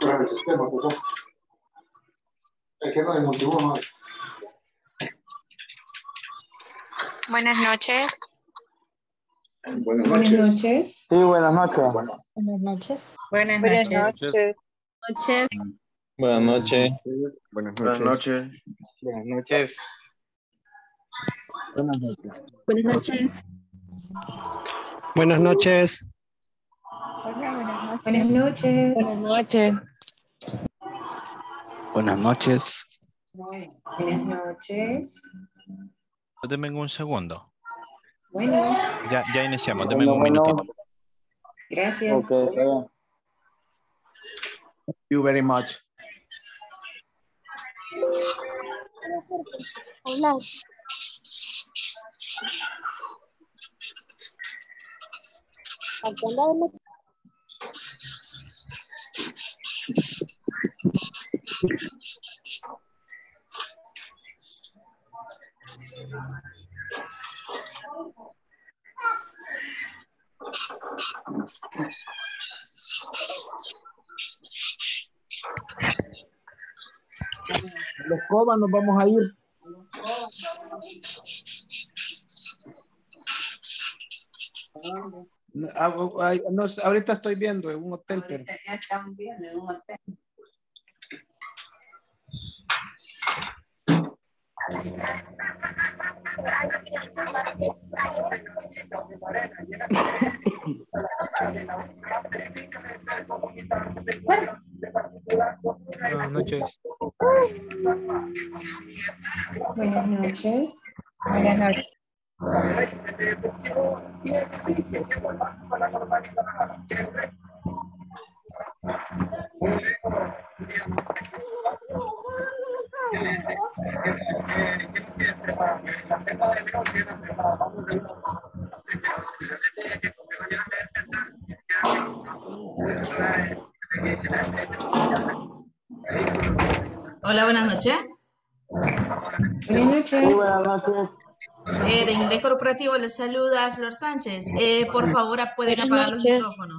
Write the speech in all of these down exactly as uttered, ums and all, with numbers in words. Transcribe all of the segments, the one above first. Pero el sistema, perdón. Es que no hay motivo, no hay. Buenas noches. Buenas noches. Buenas noches. Sí, buenas noches. Buenas noches. Buenas noches. Buenas noches. Buenas noches. Buenas noches. Buenas noches. Buenas noches. Buenas noches. Buenas noches. Buenas noches. Buenas noches. Buenas noches. Buenas noches. Denme un segundo. Bueno. Ya, ya iniciamos, denme bueno, un minutito. Bueno. Gracias. Okay, thank you very much. Hola. Los cobas nos vamos a ir. No, no, ahorita estoy viendo en un hotel, pero ya estamos viendo en un hotel. Buenas noches. Buenas noches. Buenas noches. Hola, buenas noches. Buenas noches. Buenas noches. Eh, de Inglés Corporativo les saluda Flor Sánchez. Eh, por favor, pueden apagar los micrófonos.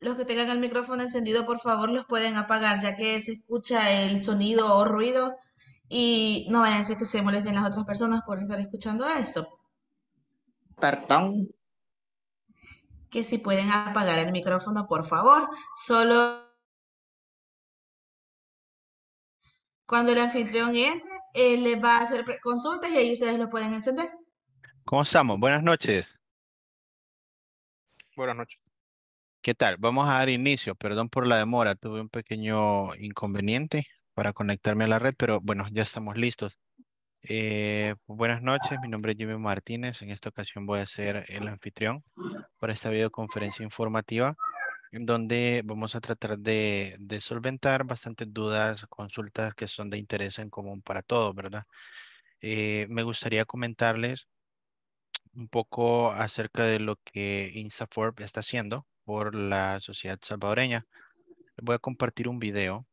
Los que tengan el micrófono encendido, por favor, los pueden apagar, ya que se escucha el sonido o ruido y no vayan a ser que se molesten las otras personas por estar escuchando esto. Perdón. Que si pueden apagar el micrófono, por favor. Solo cuando el anfitrión entre, él les va a hacer consultas y ahí ustedes lo pueden encender. ¿Cómo estamos? Buenas noches. Buenas noches. ¿Qué tal? Vamos a dar inicio. Perdón por la demora. Tuve un pequeño inconveniente para conectarme a la red, pero bueno, ya estamos listos. Eh, buenas noches, mi nombre es Jimmy Martínez. En esta ocasión voy a ser el anfitrión para esta videoconferencia informativa en donde vamos a tratar de, de solventar bastantes dudas, consultas que son de interés en común para todos, ¿verdad? Eh, me gustaría comentarles un poco acerca de lo que INSAFORP está haciendo por la sociedad salvadoreña. Les voy a compartir un video.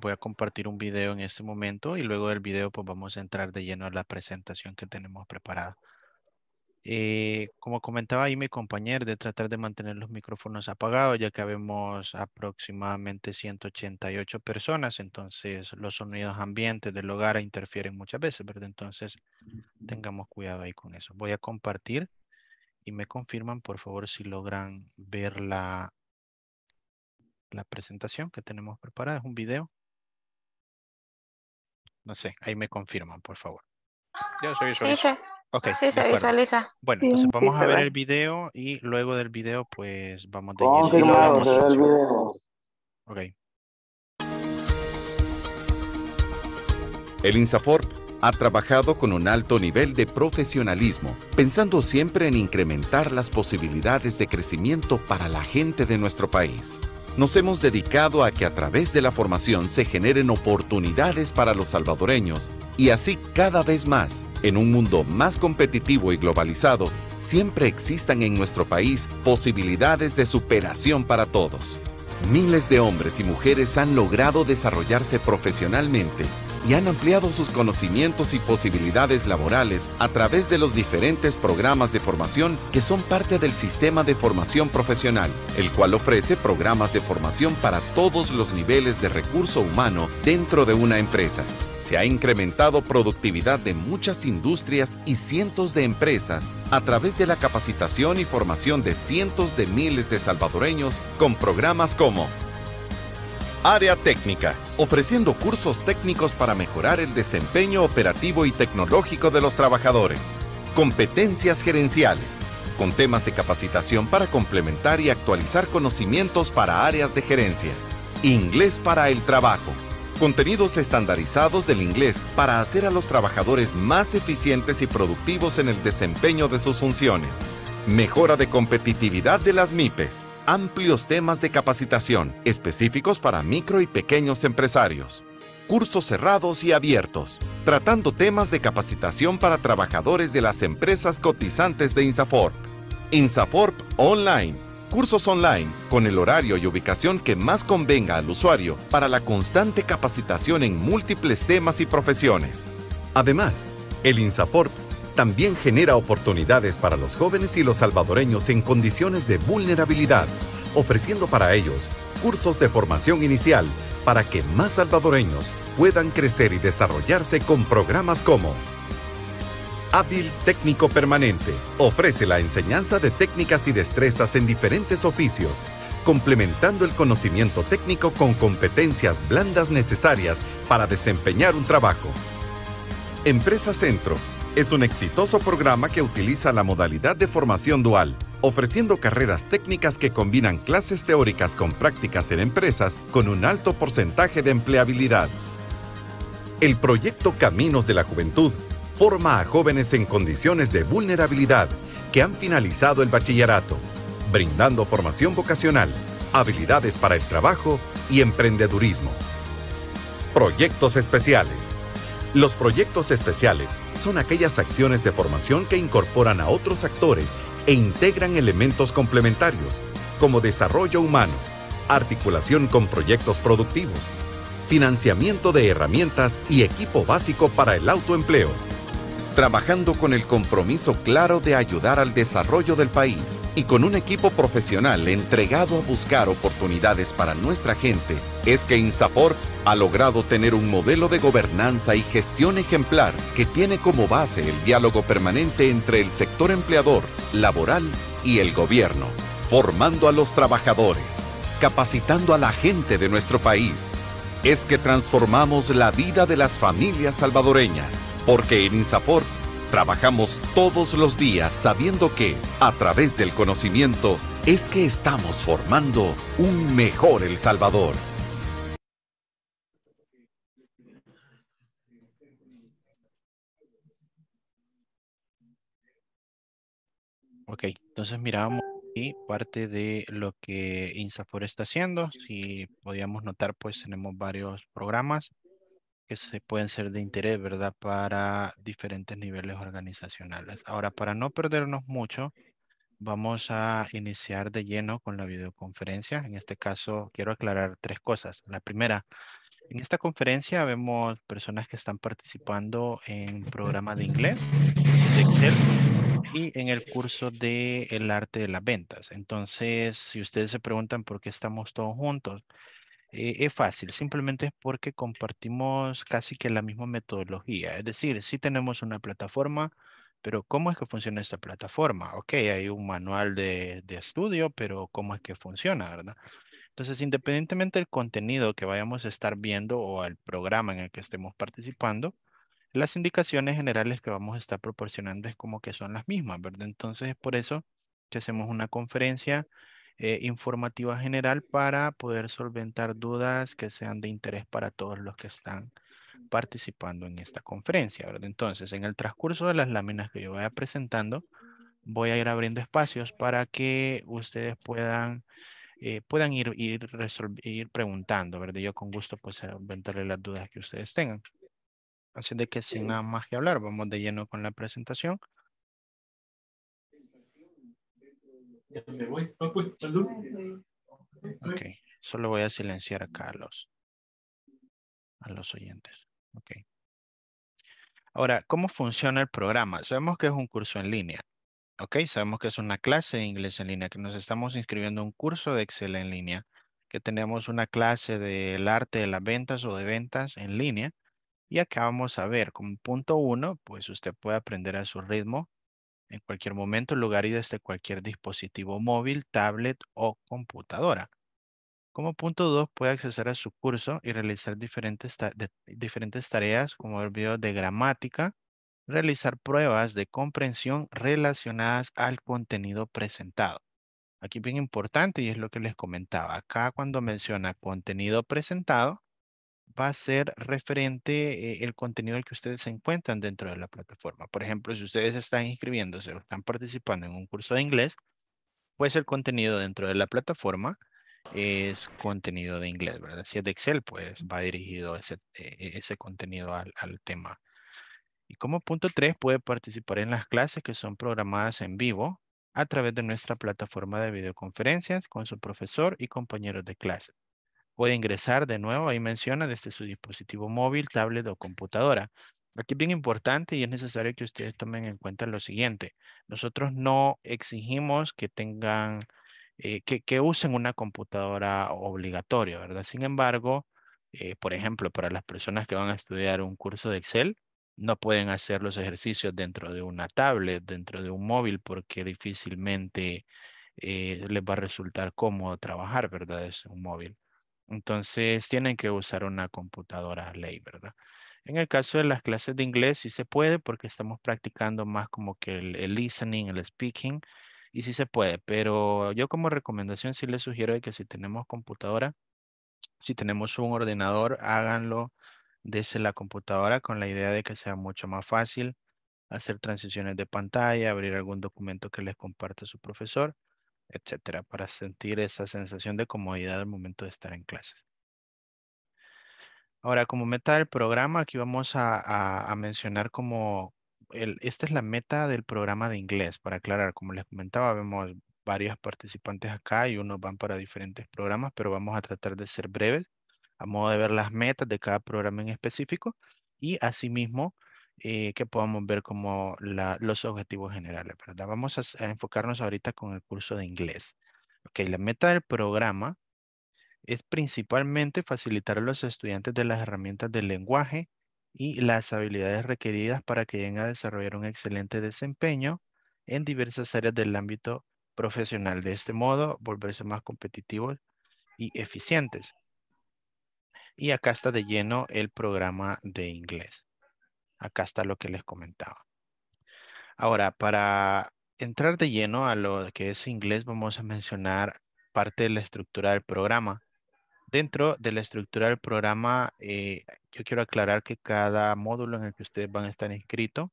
Voy a compartir un video en este momento y luego del video pues vamos a entrar de lleno a la presentación que tenemos preparada. Eh, como comentaba ahí mi compañero, de tratar de mantener los micrófonos apagados, ya que habemos aproximadamente ciento ochenta y ocho personas, entonces los sonidos ambientes del hogar interfieren muchas veces, ¿verdad? Entonces tengamos cuidado ahí con eso. Voy a compartir y me confirman por favor si logran ver la la presentación que tenemos preparada. Es un video. No sé, ahí me confirman, por favor. Ya se visualiza. Sí, sí. Okay, sí se visualiza. Bueno, sí, entonces vamos sí a ver ve. el video y luego del video, pues, vamos de oh, lleno. Vamos a ver el video. Ok. El INSAFORP ha trabajado con un alto nivel de profesionalismo, pensando siempre en incrementar las posibilidades de crecimiento para la gente de nuestro país. Nos hemos dedicado a que a través de la formación se generen oportunidades para los salvadoreños y así cada vez más, en un mundo más competitivo y globalizado, siempre existan en nuestro país posibilidades de superación para todos. Miles de hombres y mujeres han logrado desarrollarse profesionalmente y han ampliado sus conocimientos y posibilidades laborales a través de los diferentes programas de formación que son parte del sistema de formación profesional, el cual ofrece programas de formación para todos los niveles de recurso humano dentro de una empresa. Se ha incrementado productividad de muchas industrias y cientos de empresas a través de la capacitación y formación de cientos de miles de salvadoreños con programas como Área Técnica, ofreciendo cursos técnicos para mejorar el desempeño operativo y tecnológico de los trabajadores. Competencias gerenciales, con temas de capacitación para complementar y actualizar conocimientos para áreas de gerencia. Inglés para el trabajo, contenidos estandarizados del inglés para hacer a los trabajadores más eficientes y productivos en el desempeño de sus funciones. Mejora de competitividad de las MIPES. Amplios temas de capacitación, específicos para micro y pequeños empresarios. Cursos cerrados y abiertos, tratando temas de capacitación para trabajadores de las empresas cotizantes de INSAFORP. INSAFORP Online, cursos online con el horario y ubicación que más convenga al usuario para la constante capacitación en múltiples temas y profesiones. Además, el INSAFORP también genera oportunidades para los jóvenes y los salvadoreños en condiciones de vulnerabilidad, ofreciendo para ellos cursos de formación inicial para que más salvadoreños puedan crecer y desarrollarse con programas como Hábil Técnico Permanente, ofrece la enseñanza de técnicas y destrezas en diferentes oficios, complementando el conocimiento técnico con competencias blandas necesarias para desempeñar un trabajo. Empresa Centro, es un exitoso programa que utiliza la modalidad de formación dual, ofreciendo carreras técnicas que combinan clases teóricas con prácticas en empresas con un alto porcentaje de empleabilidad. El proyecto Caminos de la Juventud forma a jóvenes en condiciones de vulnerabilidad que han finalizado el bachillerato, brindando formación vocacional, habilidades para el trabajo y emprendedurismo. Proyectos especiales. Los proyectos especiales son aquellas acciones de formación que incorporan a otros actores e integran elementos complementarios, como desarrollo humano, articulación con proyectos productivos, financiamiento de herramientas y equipo básico para el autoempleo. Trabajando con el compromiso claro de ayudar al desarrollo del país y con un equipo profesional entregado a buscar oportunidades para nuestra gente, es que INSAFORP ha logrado tener un modelo de gobernanza y gestión ejemplar que tiene como base el diálogo permanente entre el sector empleador, laboral y el gobierno, formando a los trabajadores, capacitando a la gente de nuestro país. Es que transformamos la vida de las familias salvadoreñas, porque en INSAFORP trabajamos todos los días sabiendo que, a través del conocimiento, es que estamos formando un mejor El Salvador. Ok, entonces miramos aquí parte de lo que INSAFORP está haciendo. Si podíamos notar, pues tenemos varios programas que se pueden ser de interés, ¿verdad? Para diferentes niveles organizacionales. Ahora, para no perdernos mucho, vamos a iniciar de lleno con la videoconferencia. En este caso, quiero aclarar tres cosas. La primera, en esta conferencia vemos personas que están participando en programas de inglés, de Excel, y en el curso de el arte de las ventas. Entonces, si ustedes se preguntan por qué estamos todos juntos, eh, es fácil. Simplemente es porque compartimos casi que la misma metodología. Es decir, sí tenemos una plataforma, pero ¿cómo es que funciona esta plataforma? Ok, hay un manual de, de estudio, pero ¿cómo es que funciona, verdad? Entonces, independientemente del contenido que vayamos a estar viendo o al programa en el que estemos participando, las indicaciones generales que vamos a estar proporcionando es como que son las mismas, ¿verdad? Entonces es por eso que hacemos una conferencia eh, informativa general para poder solventar dudas que sean de interés para todos los que están participando en esta conferencia, ¿verdad? Entonces, en el transcurso de las láminas que yo vaya presentando, voy a ir abriendo espacios para que ustedes puedan eh, puedan ir, ir, ir preguntando, ¿verdad? Yo con gusto pues solventaré las dudas que ustedes tengan. Así de que sin nada más que hablar, vamos de lleno con la presentación. Ok, Solo voy a silenciar acá a los, a los oyentes. Ok. Ahora, ¿cómo funciona el programa? Sabemos que es un curso en línea. Ok, sabemos que es una clase de inglés en línea, que nos estamos inscribiendo a un curso de Excel en línea, que tenemos una clase del arte de las ventas o de ventas en línea. Y acá vamos a ver, como punto uno, pues usted puede aprender a su ritmo en cualquier momento, lugar y desde cualquier dispositivo móvil, tablet o computadora. Como punto dos, puede acceder a su curso y realizar diferentes, ta de, diferentes tareas, como el video de gramática, realizar pruebas de comprensión relacionadas al contenido presentado. Aquí bien importante, y es lo que les comentaba, acá cuando menciona contenido presentado, va a ser referente eh, el contenido al que ustedes se encuentran dentro de la plataforma. Por ejemplo, si ustedes están inscribiéndose o están participando en un curso de inglés, pues el contenido dentro de la plataforma es contenido de inglés, ¿verdad? Si es de Excel, pues va dirigido ese, ese contenido al, al tema. Y como punto tres, puede participar en las clases que son programadas en vivo a través de nuestra plataforma de videoconferencias con su profesor y compañeros de clase. Puede ingresar de nuevo, ahí menciona, desde su dispositivo móvil, tablet o computadora. Aquí es bien importante y es necesario que ustedes tomen en cuenta lo siguiente. Nosotros no exigimos que tengan... Eh, que, que usen una computadora obligatoria, ¿verdad? Sin embargo, eh, por ejemplo, para las personas que van a estudiar un curso de Excel, no pueden hacer los ejercicios dentro de una tablet, dentro de un móvil, porque difícilmente eh, les va a resultar cómodo trabajar, ¿verdad? Desde un móvil. Entonces, tienen que usar una computadora ley, ¿verdad? En el caso de las clases de inglés, sí se puede, porque estamos practicando más como que el, el listening, el speaking, y sí se puede, pero yo como recomendación sí les sugiero que si tenemos computadora, si tenemos un ordenador, háganlo desde la computadora con la idea de que sea mucho más fácil hacer transiciones de pantalla, abrir algún documento que les comparte su profesor, etcétera, para sentir esa sensación de comodidad al momento de estar en clases. Ahora, como meta del programa, aquí vamos a, a, a mencionar como... El, esta es la meta del programa de inglés. Para aclarar, como les comentaba, vemos varios participantes acá y unos van para diferentes programas, pero vamos a tratar de ser breves a modo de ver las metas de cada programa en específico y asimismo eh, que podamos ver como la, los objetivos generales, ¿verdad? Vamos a, a enfocarnos ahorita con el curso de inglés. Ok, la meta del programa es principalmente facilitar a los estudiantes de las herramientas del lenguaje y las habilidades requeridas para que lleguen a desarrollar un excelente desempeño en diversas áreas del ámbito profesional. De este modo, volverse más competitivos y eficientes. Y acá está de lleno el programa de inglés. Acá está lo que les comentaba. Ahora, para entrar de lleno a lo que es inglés, vamos a mencionar parte de la estructura del programa. Dentro de la estructura del programa, eh, yo quiero aclarar que cada módulo en el que ustedes van a estar inscritos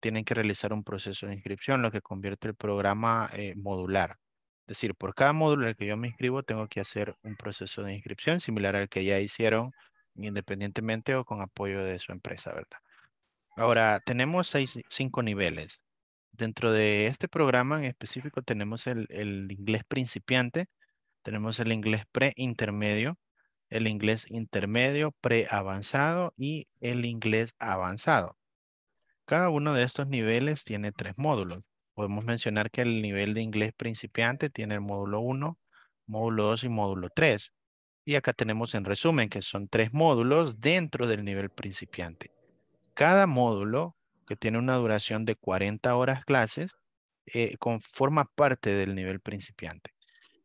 tienen que realizar un proceso de inscripción, lo que convierte el programa eh, modular. Es decir, por cada módulo en el que yo me inscribo, tengo que hacer un proceso de inscripción similar al que ya hicieron independientemente o con apoyo de su empresa, ¿verdad? Ahora, tenemos seis, cinco niveles. Dentro de este programa en específico tenemos el, el inglés principiante. Tenemos el inglés pre-intermedio, el inglés intermedio, pre-avanzado y el inglés avanzado. Cada uno de estos niveles tiene tres módulos. Podemos mencionar que el nivel de inglés principiante tiene el módulo uno, módulo dos y módulo tres. Y acá tenemos en resumen que son tres módulos dentro del nivel principiante. Cada módulo, que tiene una duración de cuarenta horas clases, eh, conforma parte del nivel principiante.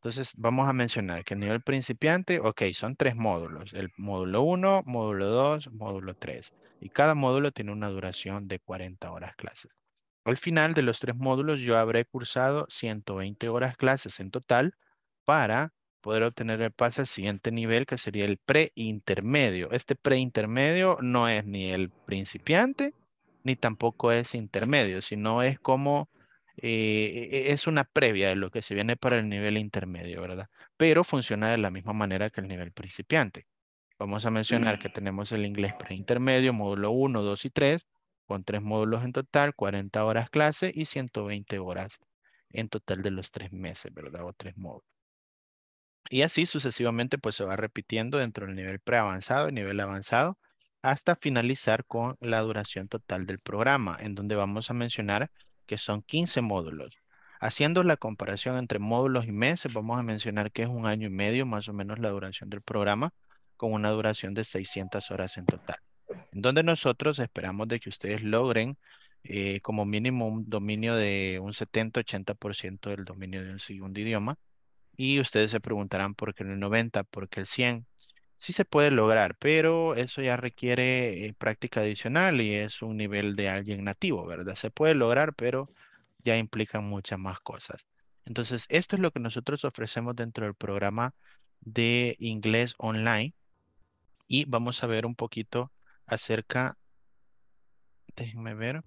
Entonces, vamos a mencionar que el nivel principiante, ok, son tres módulos. El módulo uno, módulo dos, módulo tres. Y cada módulo tiene una duración de cuarenta horas clases. Al final de los tres módulos, yo habré cursado ciento veinte horas clases en total para poder obtener el pase al siguiente nivel, que sería el preintermedio. Este preintermedio no es ni el principiante, ni tampoco es intermedio, sino es como... Eh, es una previa de lo que se viene para el nivel intermedio, ¿verdad? Pero funciona de la misma manera que el nivel principiante. Vamos a mencionar que tenemos el inglés preintermedio, módulo uno, dos y tres, con tres módulos en total, cuarenta horas clase y ciento veinte horas en total de los tres meses, ¿verdad? O tres módulos. Y así sucesivamente pues se va repitiendo dentro del nivel preavanzado y nivel avanzado hasta finalizar con la duración total del programa, en donde vamos a mencionar que son quince módulos. Haciendo la comparación entre módulos y meses, vamos a mencionar que es un año y medio más o menos la duración del programa, con una duración de seiscientas horas en total. En donde nosotros esperamos de que ustedes logren eh, como mínimo un dominio de un setenta a ochenta por ciento del dominio de un segundo idioma. Y ustedes se preguntarán por qué el noventa, por qué el cien. Sí se puede lograr, pero eso ya requiere eh, práctica adicional y es un nivel de alguien nativo, ¿verdad? Se puede lograr, pero ya implican muchas más cosas. Entonces, esto es lo que nosotros ofrecemos dentro del programa de inglés online. Y vamos a ver un poquito acerca, déjenme ver,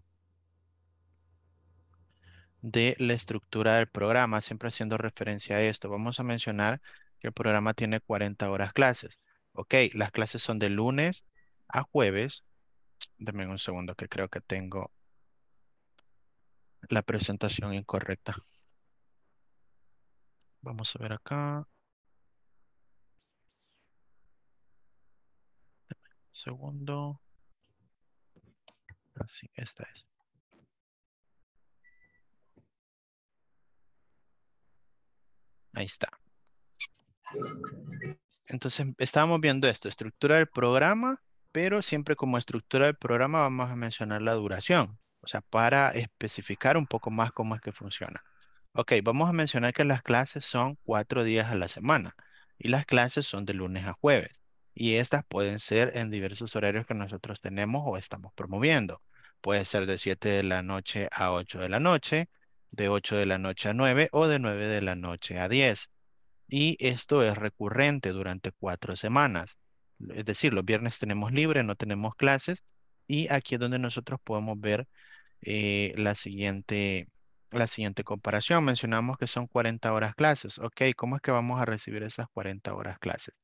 de la estructura del programa, siempre haciendo referencia a esto. Vamos a mencionar que el programa tiene cuarenta horas clases. Ok, las clases son de lunes a jueves. Denme un segundo que creo que tengo la presentación incorrecta. Vamos a ver acá. Un segundo. Así, esta es. Ahí está. Entonces, estábamos viendo esto, estructura del programa, pero siempre como estructura del programa vamos a mencionar la duración. O sea, para especificar un poco más cómo es que funciona. Ok, vamos a mencionar que las clases son cuatro días a la semana. Y las clases son de lunes a jueves. Y estas pueden ser en diversos horarios que nosotros tenemos o estamos promoviendo. Puede ser de siete de la noche a ocho de la noche, de ocho de la noche a nueve o de nueve de la noche a diez. Y esto es recurrente durante cuatro semanas. Es decir, los viernes tenemos libre, no tenemos clases. Y aquí es donde nosotros podemos ver Eh, la siguiente la siguiente comparación. Mencionamos que son cuarenta horas clases. Ok, ¿cómo es que vamos a recibir esas cuarenta horas clases?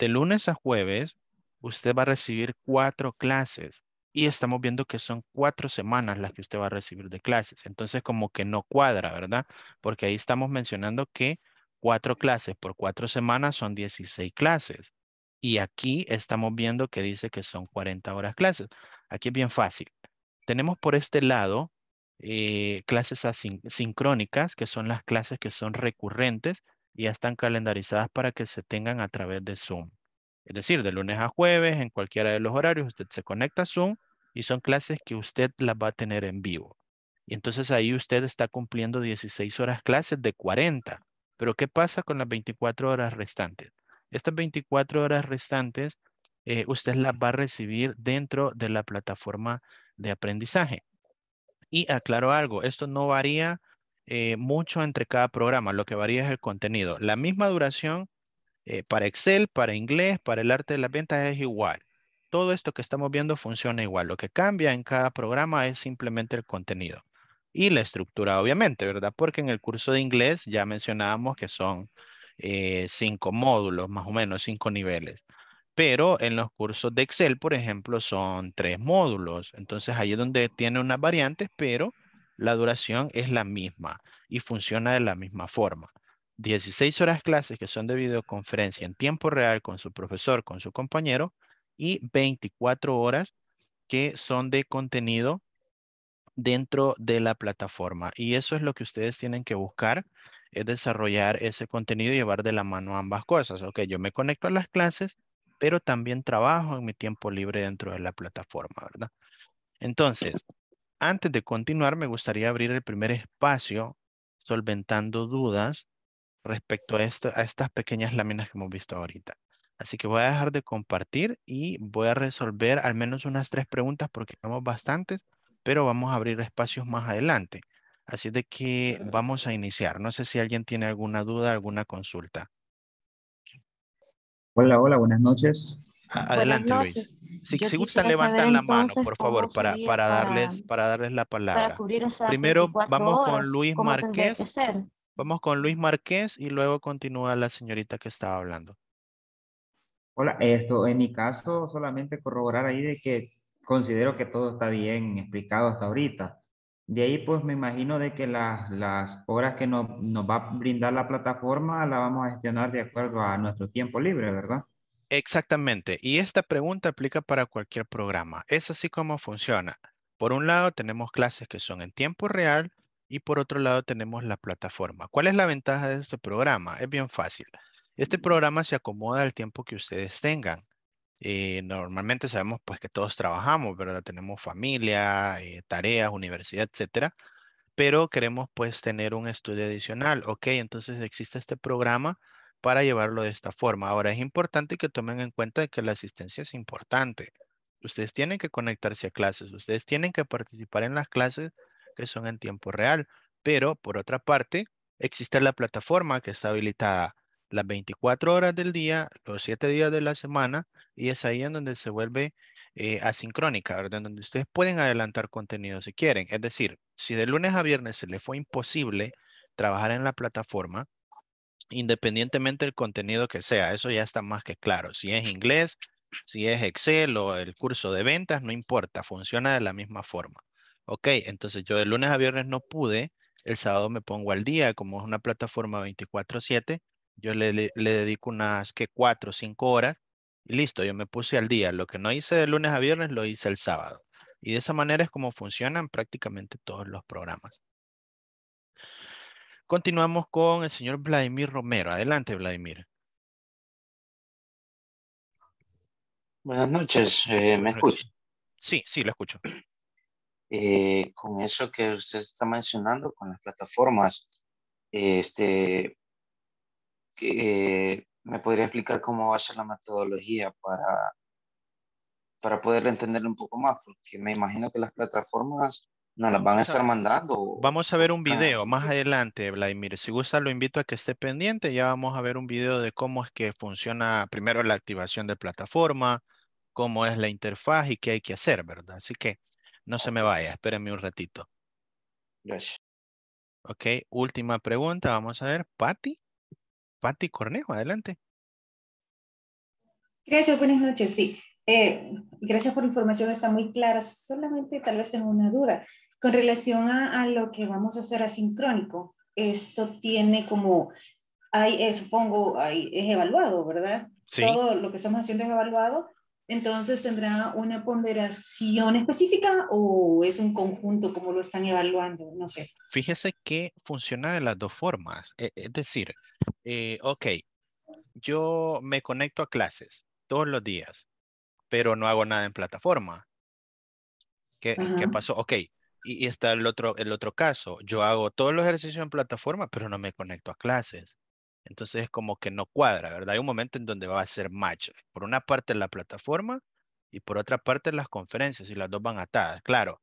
De lunes a jueves usted va a recibir cuatro clases y estamos viendo que son cuatro semanas las que usted va a recibir de clases. Entonces como que no cuadra, ¿verdad? Porque ahí estamos mencionando que cuatro clases por cuatro semanas son dieciséis clases. Y aquí estamos viendo que dice que son cuarenta horas clases. Aquí es bien fácil. Tenemos por este lado eh, clases asin- sincrónicas, que son las clases que son recurrentes y ya están calendarizadas para que se tengan a través de Zoom. Es decir, de lunes a jueves, en cualquiera de los horarios, usted se conecta a Zoom y son clases que usted las va a tener en vivo. Y entonces ahí usted está cumpliendo dieciséis horas clases de cuarenta. Pero ¿qué pasa con las veinticuatro horas restantes? Estas veinticuatro horas restantes eh, usted las va a recibir dentro de la plataforma de aprendizaje. Y aclaro algo, esto no varía eh, mucho entre cada programa, lo que varía es el contenido. La misma duración eh, para Excel, para inglés, para el arte de las ventas es igual. Todo esto que estamos viendo funciona igual. Lo que cambia en cada programa es simplemente el contenido y la estructura, obviamente, ¿verdad? Porque en el curso de inglés ya mencionábamos que son eh, cinco módulos, más o menos cinco niveles. Pero en los cursos de Excel, por ejemplo, son tres módulos. Entonces, ahí es donde tiene unas variantes, pero la duración es la misma y funciona de la misma forma. dieciséis horas clases que son de videoconferencia en tiempo real con su profesor, con su compañero, y veinticuatro horas que son de contenido dentro de la plataforma. Y eso es lo que ustedes tienen que buscar, es desarrollar ese contenido y llevar de la mano ambas cosas. Ok, yo me conecto a las clases, pero también trabajo en mi tiempo libre dentro de la plataforma, ¿verdad? Entonces, antes de continuar, me gustaría abrir el primer espacio solventando dudas respecto a, esto, a estas pequeñas láminas que hemos visto ahorita. Así que voy a dejar de compartir y voy a resolver al menos unas tres preguntas porque tenemos bastantes, pero vamos a abrir espacios más adelante. Así de que vamos a iniciar. No sé si alguien tiene alguna duda, alguna consulta. Hola, hola, buenas noches. Adelante, buenas noches. Luis. Si, si gustan, levantan la mano, por favor, para, para, darles, para, para darles la palabra. Para Primero vamos horas, con Luis Marqués. Vamos con Luis Marqués y luego continúa la señorita que estaba hablando. Hola, esto en mi caso solamente corroborar ahí de que considero que todo está bien explicado hasta ahorita. De ahí pues me imagino de que las, las horas que nos, nos va a brindar la plataforma la vamos a gestionar de acuerdo a nuestro tiempo libre, ¿verdad? Exactamente. Y esta pregunta aplica para cualquier programa. Es así como funciona. Por un lado tenemos clases que son en tiempo real y por otro lado tenemos la plataforma. ¿Cuál es la ventaja de este programa? Es bien fácil. Este programa se acomoda al tiempo que ustedes tengan. Eh, normalmente sabemos pues que todos trabajamos, ¿verdad? Tenemos familia, eh, tareas, universidad, etcétera. Pero queremos pues tener un estudio adicional. Ok, entonces existe este programa para llevarlo de esta forma. Ahora es importante que tomen en cuenta que la asistencia es importante. Ustedes tienen que conectarse a clases. Ustedes tienen que participar en las clases que son en tiempo real. Pero por otra parte existe la plataforma que está habilitada las veinticuatro horas del día, los siete días de la semana, y es ahí en donde se vuelve eh, asincrónica, ¿verdad? En donde ustedes pueden adelantar contenido si quieren. Es decir, si de lunes a viernes se les fue imposible trabajar en la plataforma, independientemente del contenido que sea, eso ya está más que claro. Si es inglés, si es Excel o el curso de ventas, no importa, funciona de la misma forma. Ok, entonces yo de lunes a viernes no pude, el sábado me pongo al día, como es una plataforma veinticuatro siete, yo le, le, le dedico unas que cuatro o cinco horas y listo, yo me puse al día. Lo que no hice de lunes a viernes lo hice el sábado. Y de esa manera es como funcionan prácticamente todos los programas. Continuamos con el señor Vladimir Romero. Adelante, Vladimir. Buenas noches. Eh, ¿Me escucha? Sí, sí, lo escucho. Eh, con eso que usted está mencionando, con las plataformas, este... Eh, ¿me podría explicar cómo va a ser la metodología para, para poder entenderlo un poco más? Porque me imagino que las plataformas nos las van a estar mandando. Vamos a ver un video ah. más adelante, Vladimir. Si gusta, lo invito a que esté pendiente. Ya vamos a ver un video de cómo es que funciona primero la activación de plataforma, cómo es la interfaz y qué hay que hacer, ¿verdad? Así que no se me vaya. Espérenme un ratito. Gracias. Ok, última pregunta. Vamos a ver, Patti. Patti Cornejo, adelante. Gracias, buenas noches, sí. Eh, gracias por la información, está muy clara. Solamente tal vez tengo una duda. Con relación a, a lo que vamos a hacer asincrónico, esto tiene como, hay, eh, supongo, hay, es evaluado, ¿verdad? Sí. Todo lo que estamos haciendo es evaluado. Entonces, ¿tendrá una ponderación específica o es un conjunto como lo están evaluando? No sé. Fíjese que funciona de las dos formas. Es decir, eh, ok, yo me conecto a clases todos los días, pero no hago nada en plataforma. ¿Qué, ¿qué pasó? Ok, y, y está el otro, el otro caso. Yo hago todos los ejercicios en plataforma, pero no me conecto a clases. Entonces es como que no cuadra, ¿verdad? Hay un momento en donde va a ser match. Por una parte la plataforma y por otra parte las conferencias, y las dos van atadas. Claro,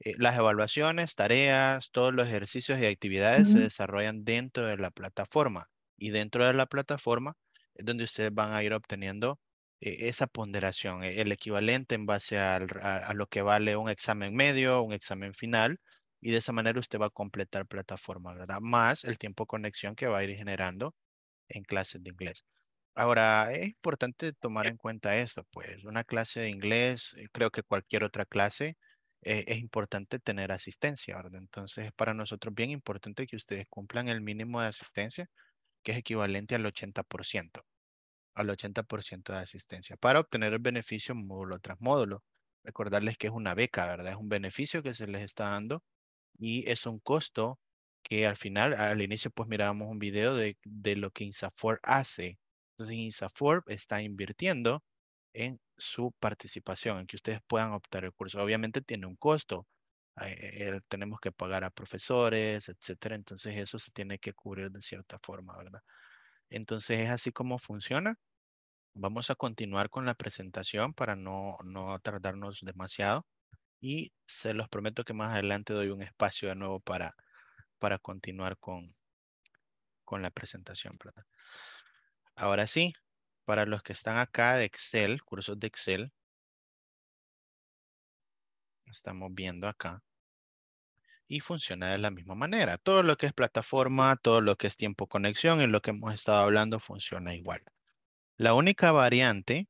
eh, las evaluaciones, tareas, todos los ejercicios y actividades uh-huh. se desarrollan dentro de la plataforma. Y dentro de la plataforma es donde ustedes van a ir obteniendo eh, esa ponderación, eh, el equivalente en base al, a, a lo que vale un examen medio, un examen final. Y de esa manera usted va a completar plataforma, ¿verdad? Más el tiempo de conexión que va a ir generando en clases de inglés. Ahora, es importante tomar en cuenta esto, pues una clase de inglés, creo que cualquier otra clase, eh, es importante tener asistencia, ¿verdad? Entonces, para nosotros bien importante que ustedes cumplan el mínimo de asistencia, que es equivalente al ochenta por ciento, al ochenta por ciento de asistencia, para obtener el beneficio módulo tras módulo. Recordarles que es una beca, ¿verdad? Es un beneficio que se les está dando. Y es un costo que al final, al inicio, pues mirábamos un video de, de lo que INSAFORP hace. Entonces, INSAFORP está invirtiendo en su participación, en que ustedes puedan optar el curso. Obviamente tiene un costo. Eh, tenemos que pagar a profesores, etcétera. Entonces, eso se tiene que cubrir de cierta forma, ¿verdad? Entonces, es así como funciona. Vamos a continuar con la presentación para no, no tardarnos demasiado. Y se los prometo que más adelante doy un espacio de nuevo para, para continuar con, con la presentación, ¿verdad? Ahora sí, para los que están acá de Excel, cursos de Excel, estamos viendo acá. Y funciona de la misma manera. Todo lo que es plataforma, todo lo que es tiempo conexión y lo que hemos estado hablando funciona igual. La única variante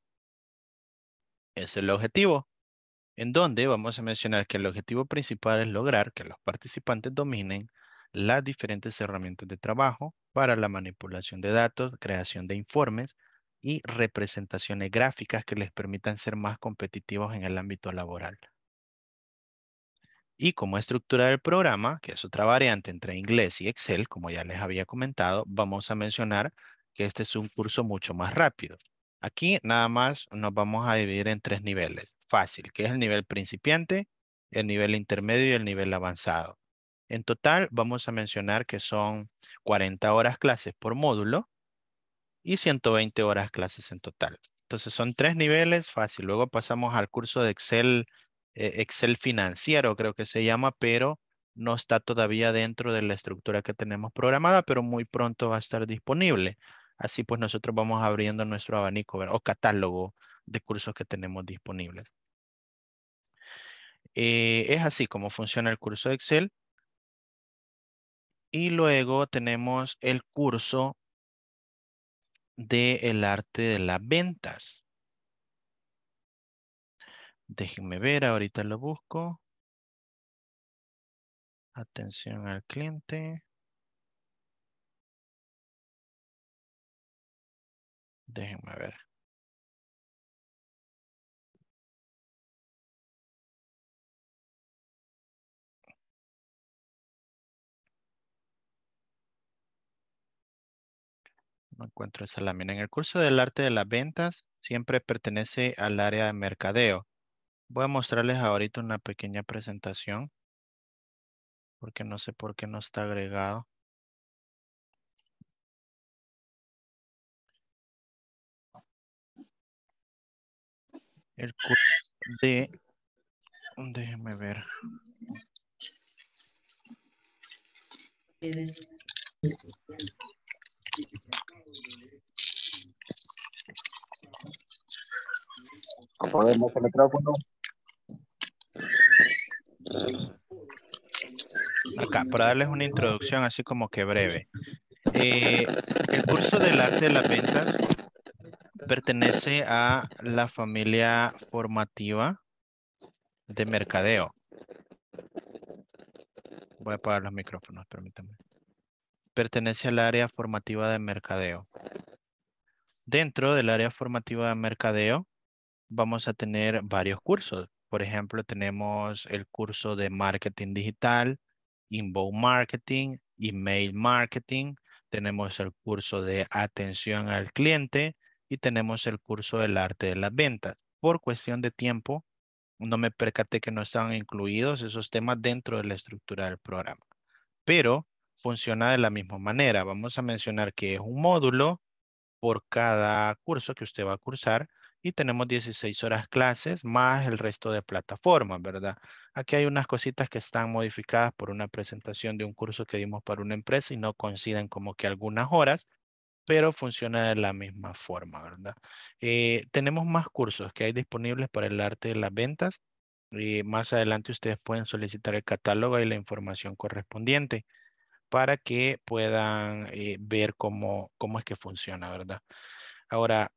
es el objetivo. en donde vamos a mencionar que el objetivo principal es lograr que los participantes dominen las diferentes herramientas de trabajo para la manipulación de datos, creación de informes y representaciones gráficas que les permitan ser más competitivos en el ámbito laboral. Y cómo estructurar el programa, que es otra variante entre inglés y Excel, como ya les había comentado, vamos a mencionar que este es un curso mucho más rápido. Aquí nada más nos vamos a dividir en tres niveles. Fácil, que es el nivel principiante, el nivel intermedio y el nivel avanzado. En total vamos a mencionar que son cuarenta horas clases por módulo y ciento veinte horas clases en total. Entonces son tres niveles, fácil. Luego pasamos al curso de Excel, eh, Excel financiero creo que se llama, pero no está todavía dentro de la estructura que tenemos programada, pero muy pronto va a estar disponible. Así pues nosotros vamos abriendo nuestro abanico o catálogo de cursos que tenemos disponibles. Eh, es así como funciona el curso de Excel. Y luego tenemos el curso del arte de las ventas. Déjenme ver, ahorita lo busco. Atención al cliente. Déjenme ver. No encuentro esa lámina. En el curso del arte de las ventas siempre pertenece al área de mercadeo. Voy a mostrarles ahorita una pequeña presentación porque no sé por qué no está agregado. El curso de... Déjenme ver. Podemos el micrófono. Acá, para darles una introducción así como que breve. Eh, el curso del arte de las ventas pertenece a la familia formativa de mercadeo. Voy a apagar los micrófonos, permítanme. Pertenece al área formativa de mercadeo. Dentro del área formativa de mercadeo vamos a tener varios cursos. Por ejemplo, tenemos el curso de marketing digital, inbound marketing, email marketing. Tenemos el curso de atención al cliente y tenemos el curso del arte de las ventas. Por cuestión de tiempo, no me percaté que no están incluidos esos temas dentro de la estructura del programa. Pero funciona de la misma manera. Vamos a mencionar que es un módulo por cada curso que usted va a cursar y tenemos dieciséis horas clases más el resto de plataformas, ¿verdad? Aquí hay unas cositas que están modificadas por una presentación de un curso que dimos para una empresa y no coinciden como que algunas horas, pero funciona de la misma forma, ¿verdad? Eh, tenemos más cursos que hay disponibles para el arte de las ventas y más adelante ustedes pueden solicitar el catálogo y la información correspondiente para que puedan eh, ver cómo, cómo es que funciona, ¿verdad? Ahora,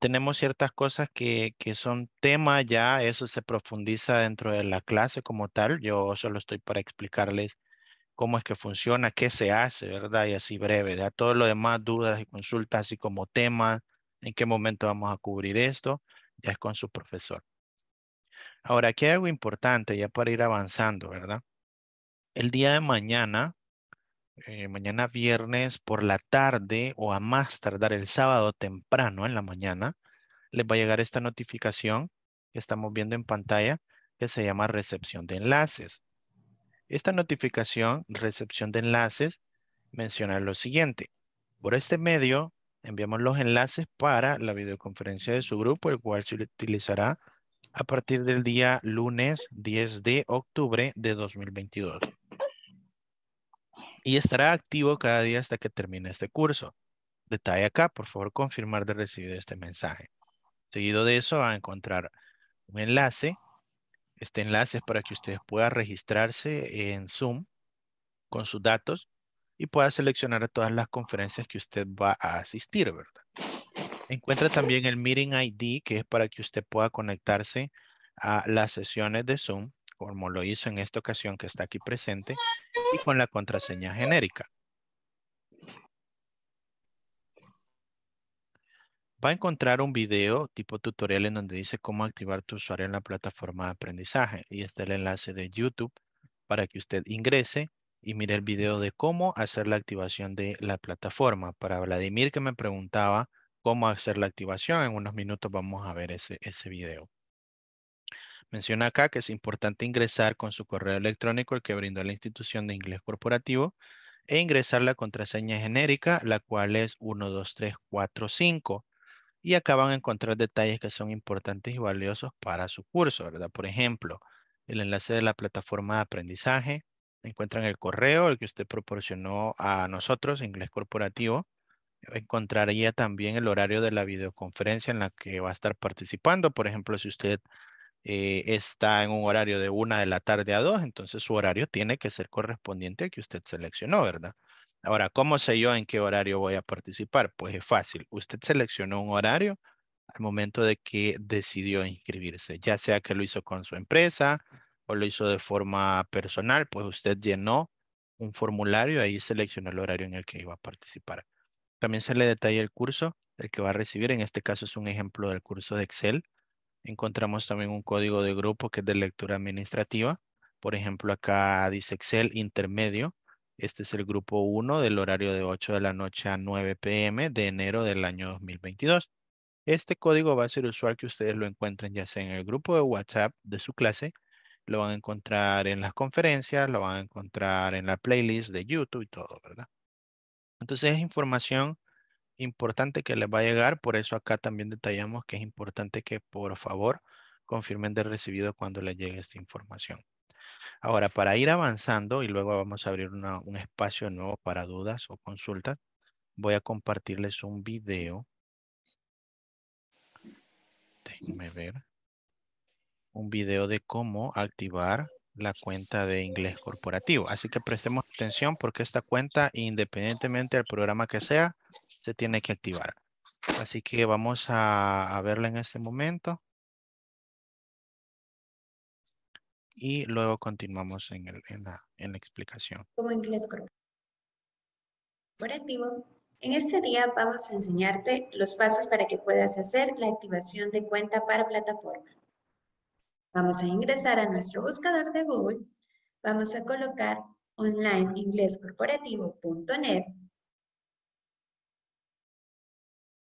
tenemos ciertas cosas que, que son tema ya, eso se profundiza dentro de la clase como tal. Yo solo estoy para explicarles cómo es que funciona, qué se hace, ¿verdad? Y así breve, ya todo lo demás, dudas y consultas, así como temas, en qué momento vamos a cubrir esto, ya es con su profesor. Ahora, aquí hay algo importante ya para ir avanzando, ¿verdad? El día de mañana... Eh, mañana viernes por la tarde o a más tardar el sábado temprano en la mañana les va a llegar esta notificación que estamos viendo en pantalla que se llama recepción de enlaces. Esta notificación, recepción de enlaces, menciona lo siguiente. Por este medio enviamos los enlaces para la videoconferencia de su grupo, el cual se utilizará a partir del día lunes diez de octubre de dos mil veintidós. Y estará activo cada día hasta que termine este curso. Detalle acá, por favor, confirmar de recibir este mensaje. Seguido de eso va a encontrar un enlace. Este enlace es para que ustedes puedan registrarse en Zoom con sus datos y pueda seleccionar todas las conferencias que usted va a asistir, ¿verdad? Encuentra también el Meeting I D, que es para que usted pueda conectarse a las sesiones de Zoom, como lo hizo en esta ocasión que está aquí presente, y con la contraseña genérica. Va a encontrar un video tipo tutorial en donde dice cómo activar tu usuario en la plataforma de aprendizaje. Y está el enlace de YouTube para que usted ingrese y mire el video de cómo hacer la activación de la plataforma. Para Vladimir, que me preguntaba cómo hacer la activación, en unos minutos vamos a ver ese, ese video. Menciona acá que es importante ingresar con su correo electrónico, el que brindó la institución de Inglés Corporativo, e ingresar la contraseña genérica, la cual es uno dos tres cuatro cinco. Y acá van a encontrar detalles que son importantes y valiosos para su curso, ¿verdad? Por ejemplo, el enlace de la plataforma de aprendizaje. Encuentran el correo, el que usted proporcionó a nosotros, Inglés Corporativo. Encontraría también el horario de la videoconferencia en la que va a estar participando. Por ejemplo, si usted eh, está en un horario de una de la tarde a dos, entonces su horario tiene que ser correspondiente al que usted seleccionó, ¿verdad? Ahora, ¿cómo sé yo en qué horario voy a participar? Pues es fácil. Usted seleccionó un horario al momento de que decidió inscribirse, ya sea que lo hizo con su empresa o lo hizo de forma personal, pues usted llenó un formulario y ahí seleccionó el horario en el que iba a participar. También se le detalla el curso, el que va a recibir. En este caso es un ejemplo del curso de Excel. Encontramos también un código de grupo que es de lectura administrativa. Por ejemplo, acá dice Excel intermedio. Este es el grupo uno del horario de ocho de la noche a nueve p m de enero del año dos mil veintidós. Este código va a ser usual que ustedes lo encuentren ya sea en el grupo de WhatsApp de su clase, lo van a encontrar en las conferencias, lo van a encontrar en la playlist de YouTube y todo, ¿verdad? Entonces es información importante que les va a llegar, por eso acá también detallamos que es importante que por favor confirmen de recibido cuando les llegue esta información. Ahora, para ir avanzando y luego vamos a abrir una, un espacio nuevo para dudas o consultas, voy a compartirles un video. Déjenme ver. Un video de cómo activar la cuenta de Inglés Corporativo. Así que prestemos atención porque esta cuenta, independientemente del programa que sea, se tiene que activar. Así que vamos a, a verla en este momento. Y luego continuamos en, el, en, la, en la explicación. Como Inglés Corporativo, en este día vamos a enseñarte los pasos para que puedas hacer la activación de cuenta para plataforma. Vamos a ingresar a nuestro buscador de Google. Vamos a colocar online inglés corporativo punto net.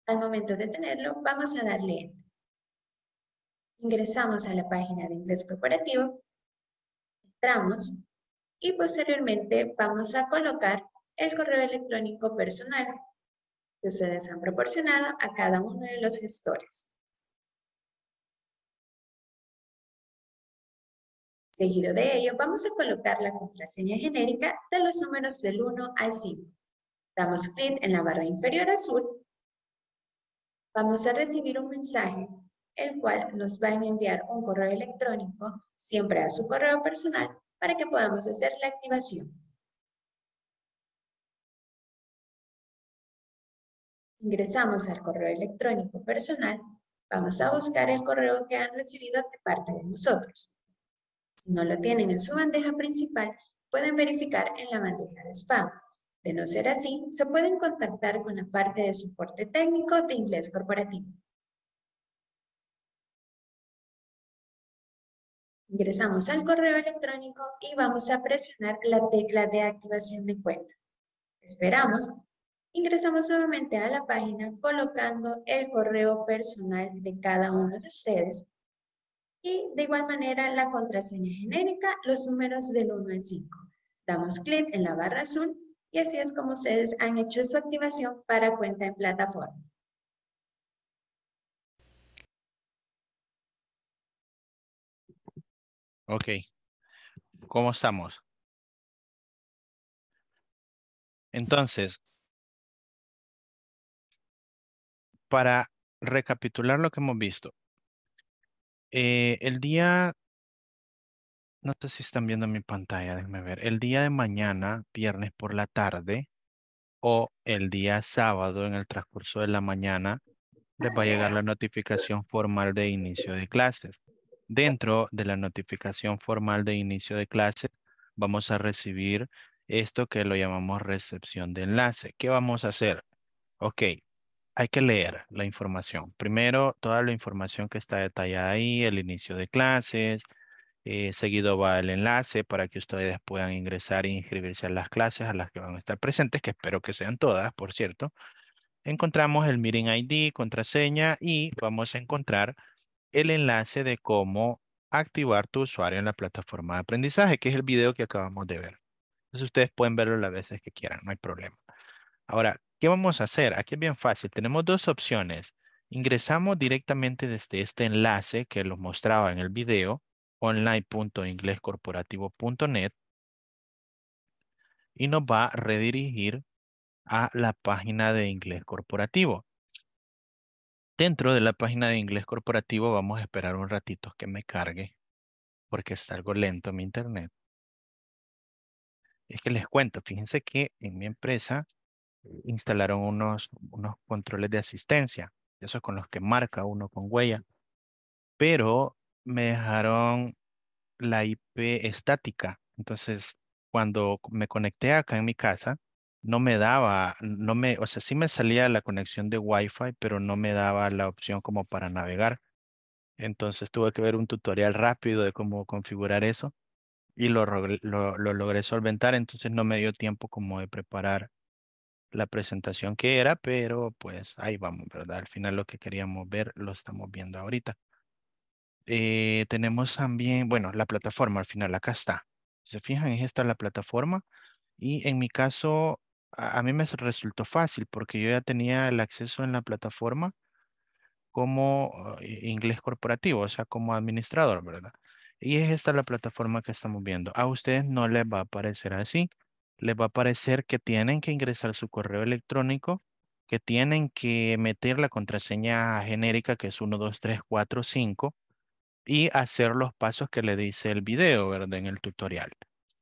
Al momento de tenerlo, vamos a darle Enter. Ingresamos a la página de Inglés Corporativo. Entramos y posteriormente vamos a colocar el correo electrónico personal que ustedes han proporcionado a cada uno de los gestores. Seguido de ello, vamos a colocar la contraseña genérica de los números del uno al cinco. Damos clic en la barra inferior azul. Vamos a recibir un mensaje, el cual nos va a enviar un correo electrónico, siempre a su correo personal, para que podamos hacer la activación. Ingresamos al correo electrónico personal, vamos a buscar el correo que han recibido de parte de nosotros. Si no lo tienen en su bandeja principal, pueden verificar en la bandeja de spam. De no ser así, se pueden contactar con la parte de soporte técnico de Inglés Corporativo. Ingresamos al correo electrónico y vamos a presionar la tecla de activación de cuenta. Esperamos. Ingresamos nuevamente a la página colocando el correo personal de cada uno de ustedes. Y de igual manera la contraseña genérica, los números del uno al cinco. Damos clic en la barra azul y así es como ustedes han hecho su activación para cuenta en plataforma. Ok, ¿cómo estamos? Entonces, para recapitular lo que hemos visto, eh, el día, no sé si están viendo mi pantalla, déjenme ver, el día de mañana, viernes por la tarde, o el día sábado en el transcurso de la mañana, les va a llegar la notificación formal de inicio de clases. Dentro de la notificación formal de inicio de clase, vamos a recibir esto que lo llamamos recepción de enlace. ¿Qué vamos a hacer? Ok, hay que leer la información. Primero, toda la información que está detallada ahí, el inicio de clases. Eh, seguido va el enlace para que ustedes puedan ingresar e inscribirse a las clases a las que van a estar presentes, que espero que sean todas, por cierto. Encontramos el Meeting I D, contraseña, y vamos a encontrar el enlace de cómo activar tu usuario en la plataforma de aprendizaje, que es el video que acabamos de ver. Entonces ustedes pueden verlo las veces que quieran, no hay problema. Ahora, ¿qué vamos a hacer? Aquí es bien fácil. Tenemos dos opciones. Ingresamos directamente desde este enlace que los mostraba en el video, online punto inglés corporativo punto net, y nos va a redirigir a la página de Inglés Corporativo. Dentro de la página de Inglés Corporativo vamos a esperar un ratito que me cargue porque está algo lento mi internet. Es que les cuento, fíjense que en mi empresa instalaron unos, unos controles de asistencia, esos con los que marca uno con huella, pero me dejaron la I P estática. Entonces, cuando me conecté acá en mi casa, no me daba, no me, o sea, sí me salía la conexión de Wi-Fi, pero no me daba la opción como para navegar. Entonces, tuve que ver un tutorial rápido de cómo configurar eso y lo, lo, lo logré solventar. Entonces, no me dio tiempo como de preparar la presentación que era, pero pues ahí vamos, ¿verdad? Al final lo que queríamos ver lo estamos viendo ahorita. Eh, tenemos también, bueno, la plataforma al final, acá está. ¿Se fijan? Esta es la plataforma. Y en mi caso, a, a mí me resultó fácil porque yo ya tenía el acceso en la plataforma como Inglés Corporativo, o sea, como administrador, ¿verdad? Y es esta la plataforma que estamos viendo. A ustedes no les va a aparecer así. Les va a aparecer que tienen que ingresar su correo electrónico, que tienen que meter la contraseña genérica que es uno, dos, tres, cuatro, cinco. Y hacer los pasos que le dice el video, ¿verdad? En el tutorial.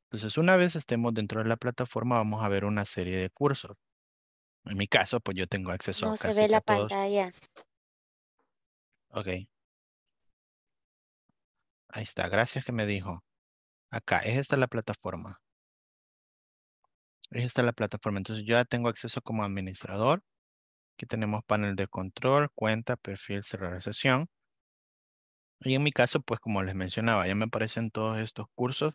Entonces, una vez estemos dentro de la plataforma, vamos a ver una serie de cursos. En mi caso, pues yo tengo acceso a casi todos. No se ve la pantalla. Ok. Ahí está, gracias que me dijo. Acá, es esta la plataforma. Es esta la plataforma. Entonces, yo ya tengo acceso como administrador. Aquí tenemos panel de control, cuenta, perfil, cerrar sesión. Y en mi caso, pues como les mencionaba, ya me aparecen todos estos cursos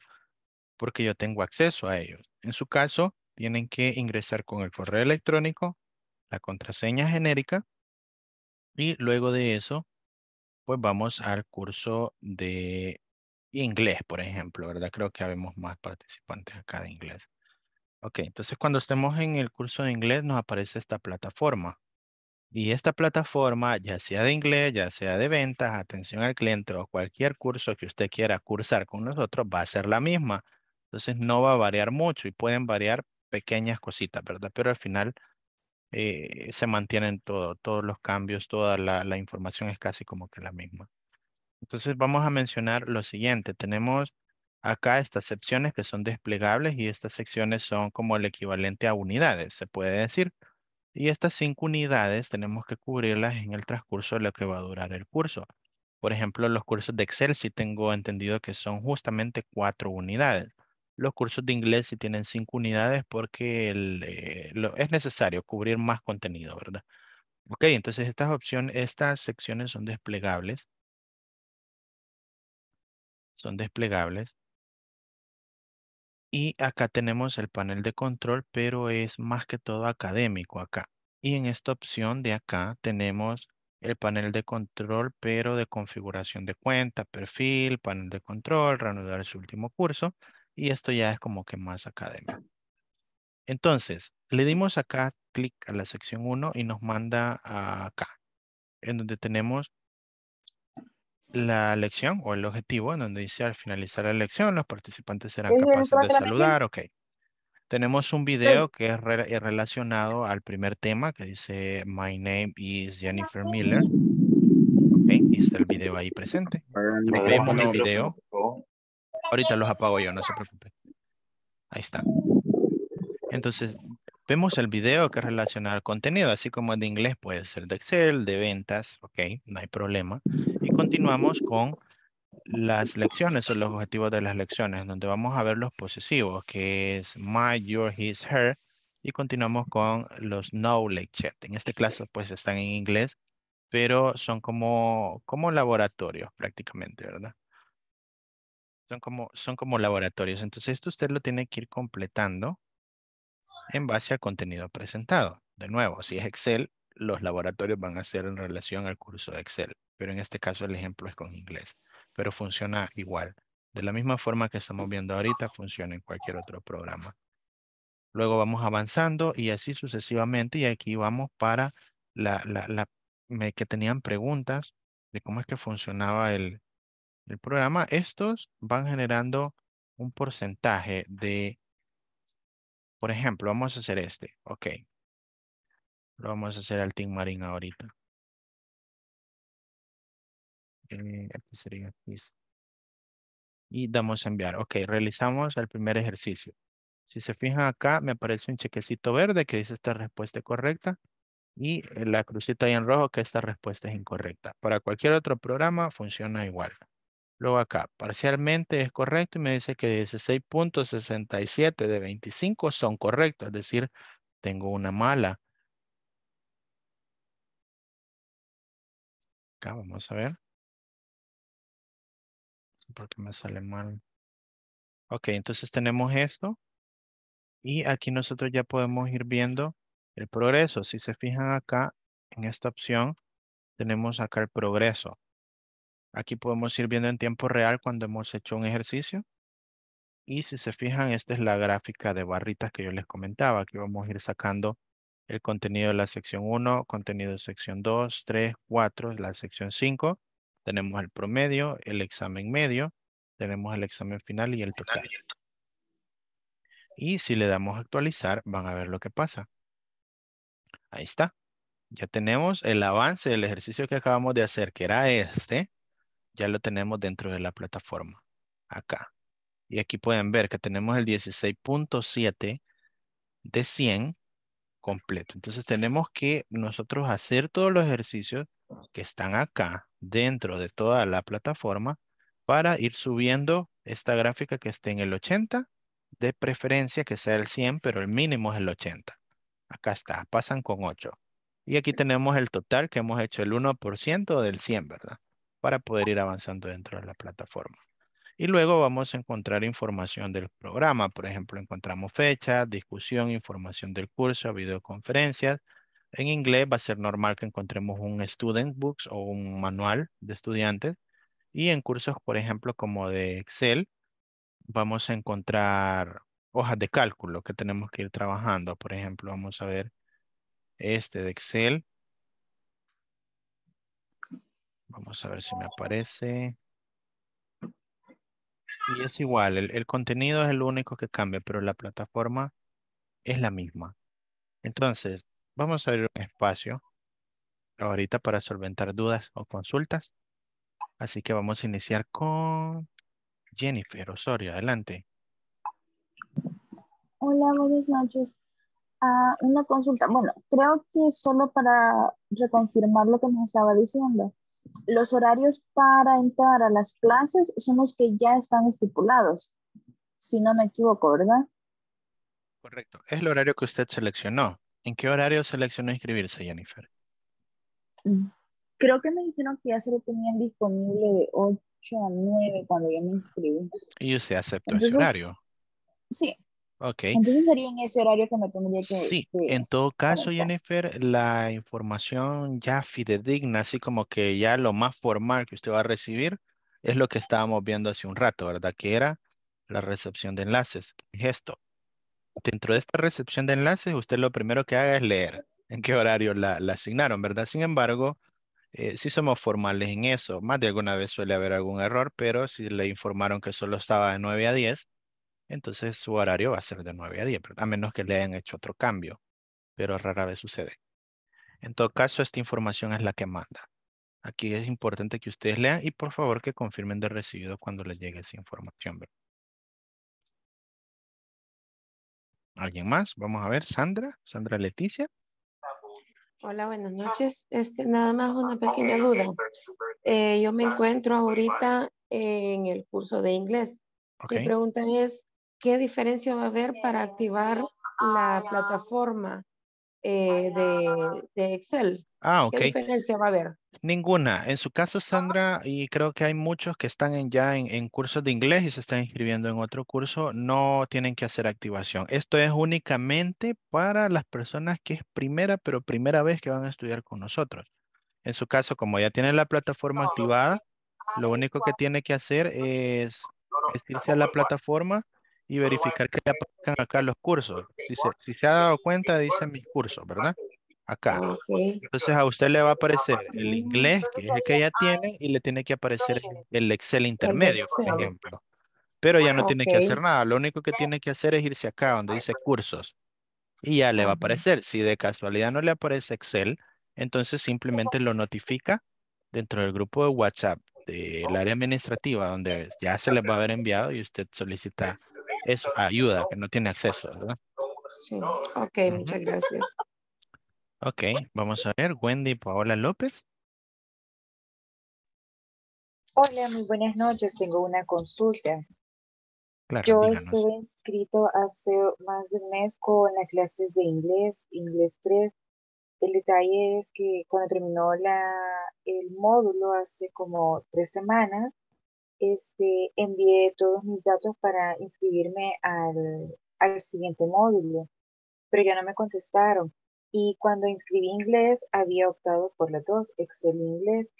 porque yo tengo acceso a ellos. En su caso, tienen que ingresar con el correo electrónico, la contraseña genérica y luego de eso, pues vamos al curso de inglés, por ejemplo, ¿verdad? Creo que habemos más participantes acá de inglés. Ok, entonces cuando estemos en el curso de inglés nos aparece esta plataforma. Y esta plataforma, ya sea de inglés, ya sea de ventas, atención al cliente o cualquier curso que usted quiera cursar con nosotros, va a ser la misma. Entonces no va a variar mucho y pueden variar pequeñas cositas, ¿verdad? Pero al final eh, se mantienen todo, todos los cambios, toda la, la información es casi como que la misma. Entonces vamos a mencionar lo siguiente. Tenemos acá estas secciones que son desplegables y estas secciones son como el equivalente a unidades, se puede decir. Y estas cinco unidades tenemos que cubrirlas en el transcurso de lo que va a durar el curso. Por ejemplo, los cursos de Excel sí tengo entendido que son justamente cuatro unidades. Los cursos de inglés sí tienen cinco unidades porque el, eh, lo, es necesario cubrir más contenido, ¿verdad? Ok, entonces estas opciones, estas secciones son desplegables. Son desplegables. Y acá tenemos el panel de control, pero es más que todo académico acá. Y en esta opción de acá tenemos el panel de control, pero de configuración de cuenta, perfil, panel de control, reanudar su último curso. Y esto ya es como que más académico. Entonces, le dimos acá clic a la sección uno y nos manda a acá, en donde tenemos la lección o el objetivo, en donde dice al finalizar la lección los participantes serán capaces de saludar. Ok, tenemos un video que es, re es relacionado al primer tema que dice My name is Jennifer Miller. Ok, y está el video ahí presente. Vemos el video. Ahorita los apago yo, no se preocupen. Ahí está. Entonces vemos el video que es relacionado al contenido, así como el de inglés puede ser de Excel, de ventas, ok, no hay problema. Y continuamos con las lecciones o los objetivos de las lecciones, donde vamos a ver los posesivos, que es my, your, his, her, y continuamos con los knowledge. En este caso, pues, están en inglés, pero son como, como laboratorios prácticamente, ¿verdad? Son como, son como laboratorios. Entonces, esto usted lo tiene que ir completando en base al contenido presentado. De nuevo, si es Excel, los laboratorios van a ser en relación al curso de Excel, pero en este caso el ejemplo es con inglés, pero funciona igual. De la misma forma que estamos viendo ahorita, funciona en cualquier otro programa. Luego vamos avanzando y así sucesivamente, y aquí vamos para la, la, la me, que tenían preguntas de cómo es que funcionaba el, el programa. Estos van generando un porcentaje de, por ejemplo, vamos a hacer este, ok. Lo vamos a hacer al Team Marín ahorita. Eh, aquí sería. Y damos a enviar. Ok, realizamos el primer ejercicio. Si se fijan acá, me aparece un chequecito verde que dice esta respuesta es correcta. Y la crucita ahí en rojo que esta respuesta es incorrecta. Para cualquier otro programa funciona igual. Luego acá, parcialmente es correcto y me dice que dieciséis punto sesenta y siete de veinticinco son correctos. Es decir, tengo una mala. Acá vamos a ver. ¿Por qué me sale mal? Ok, entonces tenemos esto. Y aquí nosotros ya podemos ir viendo el progreso. Si se fijan acá, en esta opción, tenemos acá el progreso. Aquí podemos ir viendo en tiempo real cuando hemos hecho un ejercicio. Y si se fijan, esta es la gráfica de barritas que yo les comentaba. Aquí vamos a ir sacando el contenido de la sección uno, contenido de sección dos, tres, cuatro, la sección cinco. Tenemos el promedio, el examen medio, tenemos el examen final y el total. Y si le damos a actualizar, van a ver lo que pasa. Ahí está. Ya tenemos el avance del ejercicio que acabamos de hacer, que era este. Ya lo tenemos dentro de la plataforma, acá. Y aquí pueden ver que tenemos el dieciséis punto siete de cien. Completo. Entonces tenemos que nosotros hacer todos los ejercicios que están acá dentro de toda la plataforma para ir subiendo esta gráfica que esté en el ochenta, de preferencia que sea el cien, pero el mínimo es el ochenta. Acá está, pasan con ocho. Y aquí tenemos el total que hemos hecho el uno por ciento del cien, ¿verdad? Para poder ir avanzando dentro de la plataforma. Y luego vamos a encontrar información del programa. Por ejemplo, encontramos fecha, discusión, información del curso, videoconferencias. En inglés va a ser normal que encontremos un student books o un manual de estudiantes. Y en cursos, por ejemplo, como de Excel, vamos a encontrar hojas de cálculo que tenemos que ir trabajando. Por ejemplo, vamos a ver este de Excel. Vamos a ver si me aparece. Y es igual, el, el contenido es el único que cambia, pero la plataforma es la misma. Entonces, vamos a abrir un espacio ahorita para solventar dudas o consultas. Así que vamos a iniciar con Jennifer Osorio. Adelante. Hola, buenas noches. Uh, una consulta. Bueno, creo que solo para reconfirmar lo que nos estaba diciendo. Los horarios para entrar a las clases son los que ya están estipulados, si no me equivoco, ¿verdad? Correcto. Es el horario que usted seleccionó. ¿En qué horario seleccionó inscribirse, Jennifer? Creo que me dijeron que ya se lo tenían disponible de ocho a nueve cuando yo me inscribí. ¿Y usted aceptó Entonces, ese horario? Sí. Ok. Entonces sería en ese horario que me tendría que... Sí, que, en todo caso, comentar. Jennifer, la información ya fidedigna, así como que ya lo más formal que usted va a recibir, es lo que estábamos viendo hace un rato, ¿verdad? Que era la recepción de enlaces. ¿Qué es esto? Dentro de esta recepción de enlaces, usted lo primero que haga es leer en qué horario la, la asignaron, ¿verdad? Sin embargo, eh, sí somos formales en eso. Más de alguna vez suele haber algún error, pero si le informaron que solo estaba de nueve a diez, entonces su horario va a ser de nueve a diez, a menos que le hayan hecho otro cambio, pero rara vez sucede. En todo caso, esta información es la que manda. Aquí es importante que ustedes lean y por favor que confirmen de recibido cuando les llegue esa información. ¿Alguien más? Vamos a ver, Sandra, Sandra Leticia. Hola, buenas noches. Este, nada más una pequeña duda. Eh, yo me encuentro ahorita en el curso de inglés. Okay. Mi pregunta es, ¿qué diferencia va a haber para activar la plataforma eh, de, de Excel? Ah, ok. ¿Qué diferencia va a haber? Ninguna. En su caso, Sandra, y creo que hay muchos que están en, ya en, en cursos de inglés y se están inscribiendo en otro curso, no tienen que hacer activación. Esto es únicamente para las personas que es primera, pero primera vez que van a estudiar con nosotros. En su caso, como ya tienen la plataforma no, activada, lo único que tiene que hacer es, es irse a la plataforma y verificar que le aparezcan acá los cursos. Si se, si se ha dado cuenta, dice mis cursos, ¿verdad? Acá. Okay. Entonces a usted le va a aparecer el inglés, que es el que ya tiene, y le tiene que aparecer el Excel intermedio, por ejemplo. Pero ya no tiene okay. que hacer nada. Lo único que tiene que hacer es irse acá donde dice cursos. Y ya le va a aparecer. Si de casualidad no le aparece Excel, entonces simplemente lo notifica dentro del grupo de WhatsApp del área administrativa, donde ya se les va a haber enviado y usted solicita eso, ayuda, que no tiene acceso, ¿verdad? Sí. Ok, uh-huh. muchas gracias. Ok, vamos a ver, Wendy Paola López. Hola, muy buenas noches, tengo una consulta. Claro, yo díganos. Estuve inscrito hace más de un mes con las clases de inglés, inglés tres. El detalle es que cuando terminó la, el módulo hace como tres semanas, este, envié todos mis datos para inscribirme al, al siguiente módulo, pero ya no me contestaron. Y cuando inscribí inglés, había optado por las dos, Excel e inglés.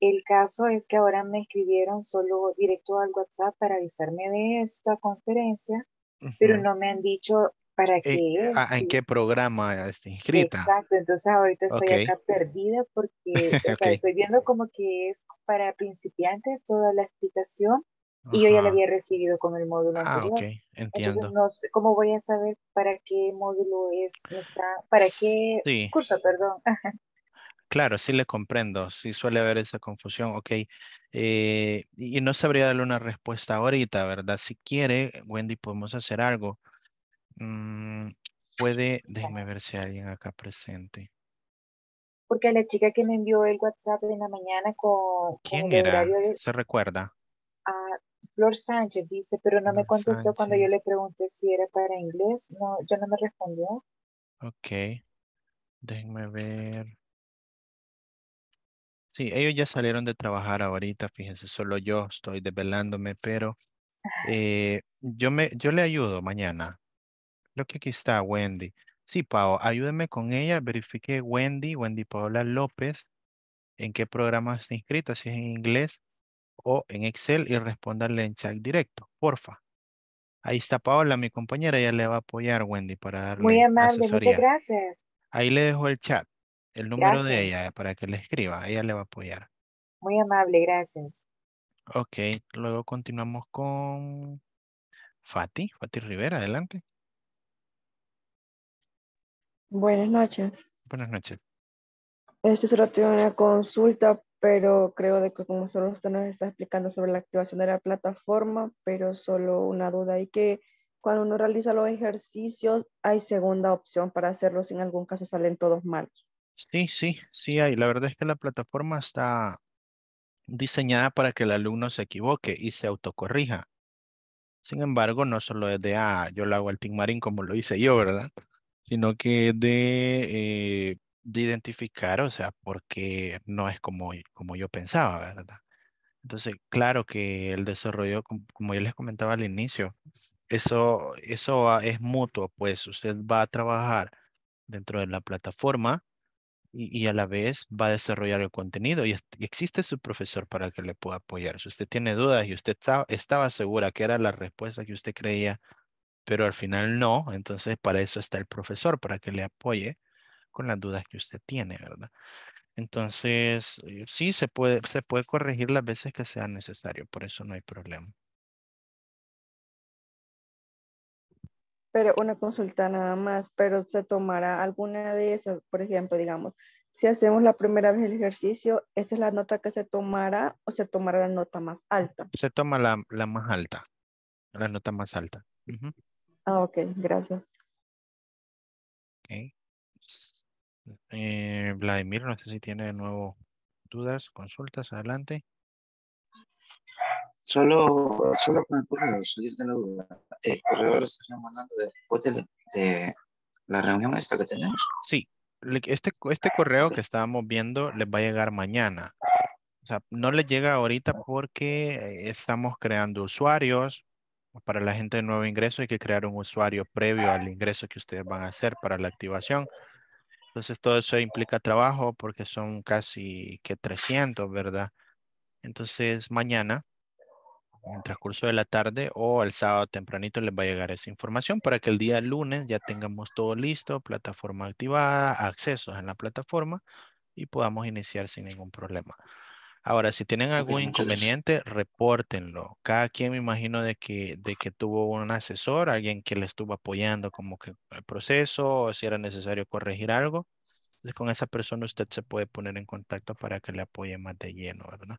El caso es que ahora me escribieron solo directo al WhatsApp para avisarme de esta conferencia, uh-huh. pero no me han dicho para qué eh, es. ¿En qué programa está inscrita? Exacto, entonces ahorita estoy okay. acá perdida porque o sea, okay. estoy viendo como que es para principiantes toda la explicación uh-huh. y yo ya la había recibido con el módulo ah, anterior. Okay. Entiendo. Entonces, no sé, ¿cómo voy a saber para qué módulo es? Está, ¿Para qué sí. curso? Perdón. Claro, sí le comprendo. Sí suele haber esa confusión. Ok. Eh, y no sabría darle una respuesta ahorita, ¿verdad? Si quiere, Wendy, podemos hacer algo. Mm, puede, déjeme ver si hay alguien acá presente. Porque la chica que me envió el WhatsApp en la mañana con... ¿Quién con el era? De... ¿Se recuerda? Ah, Flor Sánchez dice, pero no Flor me contestó Sánchez. Cuando yo le pregunté si era para inglés. No, ya no me respondió. Ok. Déjenme ver. Sí, ellos ya salieron de trabajar ahorita, fíjense, solo yo estoy desvelándome, pero eh, yo, me, yo le ayudo mañana. Creo que aquí está Wendy. Sí, Pau, ayúdeme con ella. Verifique Wendy, Wendy Paola López, en qué programa está inscrita, si es en inglés o en Excel, y responderle en chat directo, porfa. Ahí está Paola, mi compañera, ella le va a apoyar, Wendy, para darle asesoría. Muy amable, asesoría. Muchas gracias. Ahí le dejo el chat, el número gracias. De ella, para que le escriba, ella le va a apoyar. Muy amable, gracias. Ok, luego continuamos con Fati, Fati Rivera, adelante. Buenas noches. Buenas noches. Esto solo tiene una consulta, pero creo de que como solo usted nos está explicando sobre la activación de la plataforma, pero solo una duda, y que cuando uno realiza los ejercicios, ¿hay segunda opción para hacerlo si en algún caso salen todos malos? Sí, sí, sí hay. La verdad es que la plataforma está diseñada para que el alumno se equivoque y se autocorrija. Sin embargo, no solo es de, ah, yo lo hago al Team Marín como lo hice yo, ¿verdad? Sino que de... Eh, de identificar, o sea, porque no es como, como yo pensaba, ¿verdad? Entonces, claro que el desarrollo, como yo les comentaba al inicio, eso, eso es mutuo, pues usted va a trabajar dentro de la plataforma y, y a la vez va a desarrollar el contenido y, y existe su profesor para que le pueda apoyar. Si usted tiene dudas y usted está, estaba segura que era la respuesta que usted creía, pero al final no, entonces para eso está el profesor, para que le apoye con las dudas que usted tiene, ¿verdad? Entonces, sí, se puede, se puede corregir las veces que sea necesario, por eso no hay problema. Pero una consulta nada más, pero se tomará alguna de esas, por ejemplo, digamos, si hacemos la primera vez el ejercicio, ¿esa es la nota que se tomará o se tomará la nota más alta? Se toma la, la más alta, la nota más alta. Uh-huh. Ah, ok, gracias. Ok. Eh, Vladimir, no sé si tiene de nuevo dudas, consultas, adelante. Solo, solo con el correo, solita la duda. El correo lo están mandando después de, de la reunión esta que tenemos. Sí, este, este correo que estábamos viendo les va a llegar mañana. O sea, no les llega ahorita porque estamos creando usuarios. Para la gente de nuevo ingreso hay que crear un usuario previo al ingreso que ustedes van a hacer para la activación. Entonces todo eso implica trabajo porque son casi que trescientos, ¿verdad? Entonces mañana, en el transcurso de la tarde o el sábado tempranito les va a llegar esa información para que el día lunes ya tengamos todo listo, plataforma activada, accesos en la plataforma y podamos iniciar sin ningún problema. Ahora, si tienen algún inconveniente, repórtenlo. Cada quien me imagino de que, de que tuvo un asesor, alguien que le estuvo apoyando como que el proceso o si era necesario corregir algo. Entonces, con esa persona usted se puede poner en contacto para que le apoye más de lleno, ¿verdad?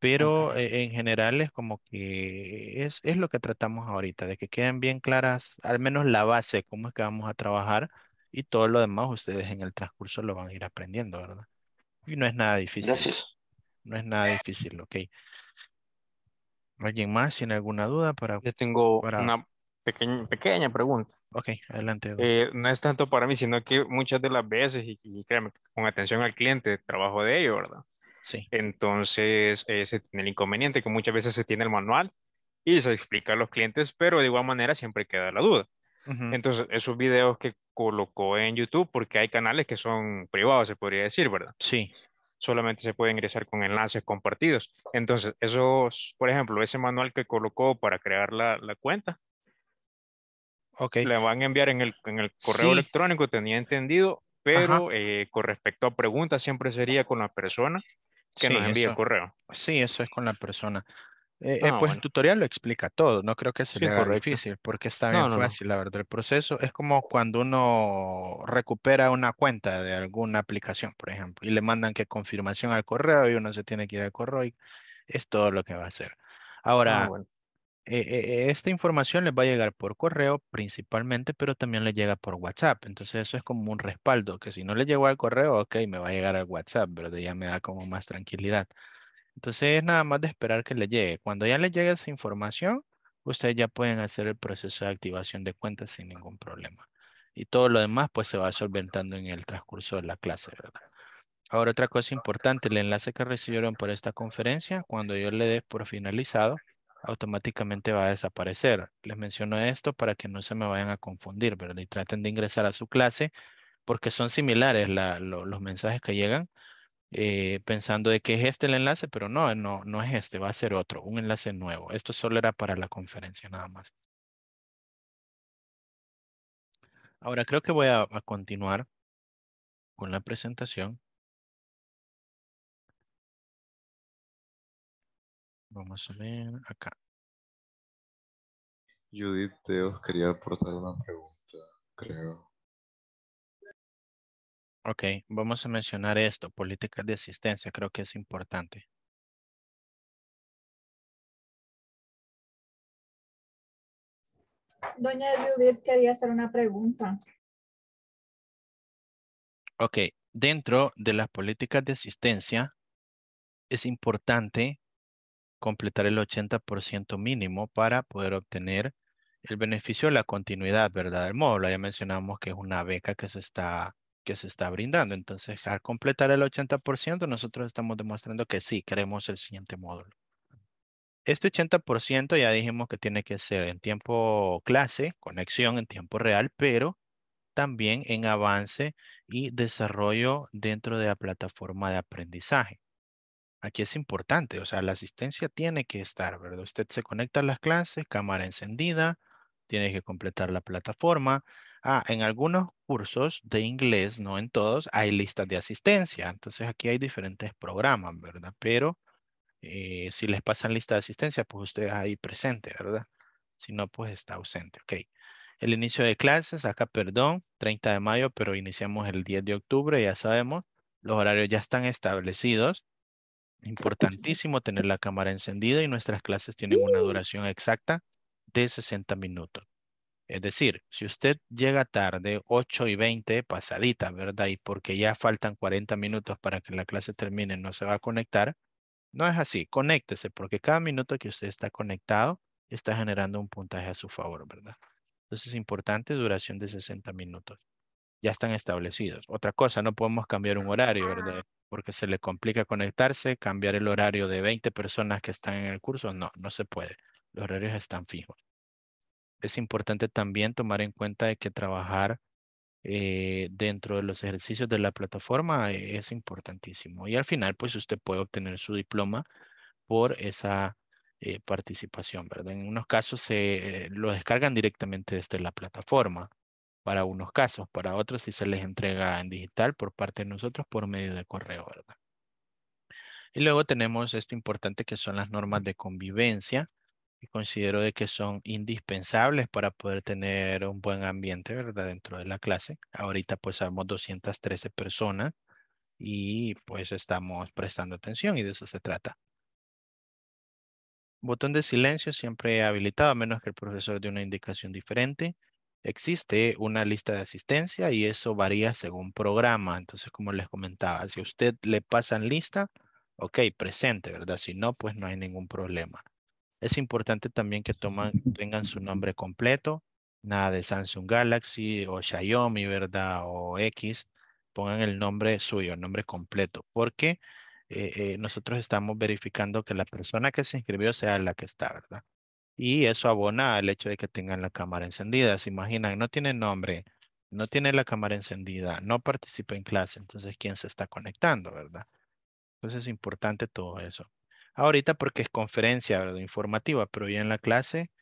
Pero eh, en general es como que es, es lo que tratamos ahorita, de que queden bien claras, al menos la base, cómo es que vamos a trabajar y todo lo demás ustedes en el transcurso lo van a ir aprendiendo, ¿verdad? Y no es nada difícil. Gracias. No es nada difícil, ok. ¿Alguien más tiene alguna duda? Para, Yo tengo para... una pequeña, pequeña pregunta. Ok, adelante. Eh, no es tanto para mí, sino que muchas de las veces, y, y créanme, con atención al cliente, trabajo de ello, ¿verdad? Sí. Entonces, ese es el inconveniente que muchas veces se tiene el manual y se explica a los clientes, pero de igual manera siempre queda la duda. Uh-huh. Entonces, esos videos que colocó en YouTube, porque hay canales que son privados, se podría decir, ¿verdad? Sí. Solamente se puede ingresar con enlaces compartidos. Entonces, esos, por ejemplo, ese manual que colocó para crear la, la cuenta, okay, le van a enviar en el, en el correo sí. electrónico, tenía entendido, pero eh, con respecto a preguntas siempre sería con la persona que sí, nos envía eso, el correo. Sí, eso es con la persona. Eh, ah, eh, pues bueno. El tutorial lo explica todo, no creo que se sí, le haga correcto. Difícil, porque está bien no, no, fácil, no. La verdad, el proceso es como cuando uno recupera una cuenta de alguna aplicación, por ejemplo, y le mandan que confirmación al correo y uno se tiene que ir al correo y es todo lo que va a hacer. Ahora, ah, bueno. eh, eh, esta información les va a llegar por correo principalmente, pero también les llega por WhatsApp, entonces eso es como un respaldo, que si no le llegó al correo, ok, me va a llegar al WhatsApp, pero ya me da como más tranquilidad. Entonces es nada más de esperar que le llegue. Cuando ya le llegue esa información, ustedes ya pueden hacer el proceso de activación de cuentas sin ningún problema. Y todo lo demás pues se va solventando en el transcurso de la clase, ¿verdad? Ahora otra cosa importante, el enlace que recibieron por esta conferencia, cuando yo le dé por finalizado, automáticamente va a desaparecer. Les menciono esto para que no se me vayan a confundir, ¿verdad? Y traten de ingresar a su clase porque son similares la, lo, los mensajes que llegan. Eh, pensando de que es este el enlace, pero no, no, no es este, va a ser otro, un enlace nuevo. Esto solo era para la conferencia, nada más. Ahora creo que voy a, a continuar con la presentación. Vamos a ver acá. Judith, te os quería aportar una pregunta, creo. Ok, vamos a mencionar esto, políticas de asistencia, creo que es importante. Doña Judith quería hacer una pregunta. Ok, dentro de las políticas de asistencia es importante completar el ochenta por ciento mínimo para poder obtener el beneficio de la continuidad, ¿verdad? Del módulo, ya mencionamos que es una beca que se está... que se está brindando. Entonces, al completar el ochenta por ciento, nosotros estamos demostrando que sí, queremos el siguiente módulo. Este ochenta por ciento ya dijimos que tiene que ser en tiempo clase, conexión en tiempo real, pero también en avance y desarrollo dentro de la plataforma de aprendizaje. Aquí es importante, o sea, la asistencia tiene que estar, ¿verdad? Usted se conecta a las clases, cámara encendida, tiene que completar la plataforma. Ah, en algunos cursos de inglés, no en todos, hay listas de asistencia. Entonces aquí hay diferentes programas, ¿verdad? Pero eh, si les pasan lista de asistencia, pues usted ahí presente, ¿verdad? Si no, pues está ausente, ok. El inicio de clases, acá, perdón, treinta de mayo, pero iniciamos el diez de octubre, ya sabemos. Los horarios ya están establecidos. Importantísimo tener la cámara encendida y nuestras clases tienen una duración exacta de sesenta minutos. Es decir, si usted llega tarde, ocho y veinte, pasadita, ¿verdad? Y porque ya faltan cuarenta minutos para que la clase termine, no se va a conectar, No es así, conéctese, porque cada minuto que usted está conectado está generando un puntaje a su favor, ¿verdad? Entonces es importante, duración de sesenta minutos. Ya están establecidos. Otra cosa, no podemos cambiar un horario, ¿verdad? Porque se le complica conectarse, cambiar el horario de veinte personas que están en el curso. No, no se puede. Los horarios están fijos. Es importante también tomar en cuenta de que trabajar eh, dentro de los ejercicios de la plataforma es importantísimo. Y al final, pues usted puede obtener su diploma por esa eh, participación, ¿verdad? En unos casos se eh, lo descargan directamente desde la plataforma. Para unos casos, para otros sí se les entrega en digital por parte de nosotros por medio de correo, ¿verdad? Y luego tenemos esto importante que son las normas de convivencia, y considero de que son indispensables para poder tener un buen ambiente, ¿verdad? Dentro de la clase. Ahorita pues somos doscientas trece personas y pues estamos prestando atención y de eso se trata. Botón de silencio siempre habilitado a menos que el profesor dé una indicación diferente. Existe una lista de asistencia y eso varía según programa. Entonces, como les comentaba, si a usted le pasan lista, ok, presente, ¿verdad? Si no, pues no hay ningún problema. Es importante también que toman, tengan su nombre completo. Nada de Samsung Galaxy o Xiaomi, ¿verdad? O X. Pongan el nombre suyo, el nombre completo. Porque eh, eh, nosotros estamos verificando que la persona que se inscribió sea la que está, ¿verdad? Y eso abona al hecho de que tengan la cámara encendida. Se imaginan, no tiene nombre, no tiene la cámara encendida, no participa en clase. Entonces, ¿quién se está conectando, verdad? Entonces, es importante todo eso. Ahorita porque es conferencia, ¿verdad? Informativa, pero ya en la clase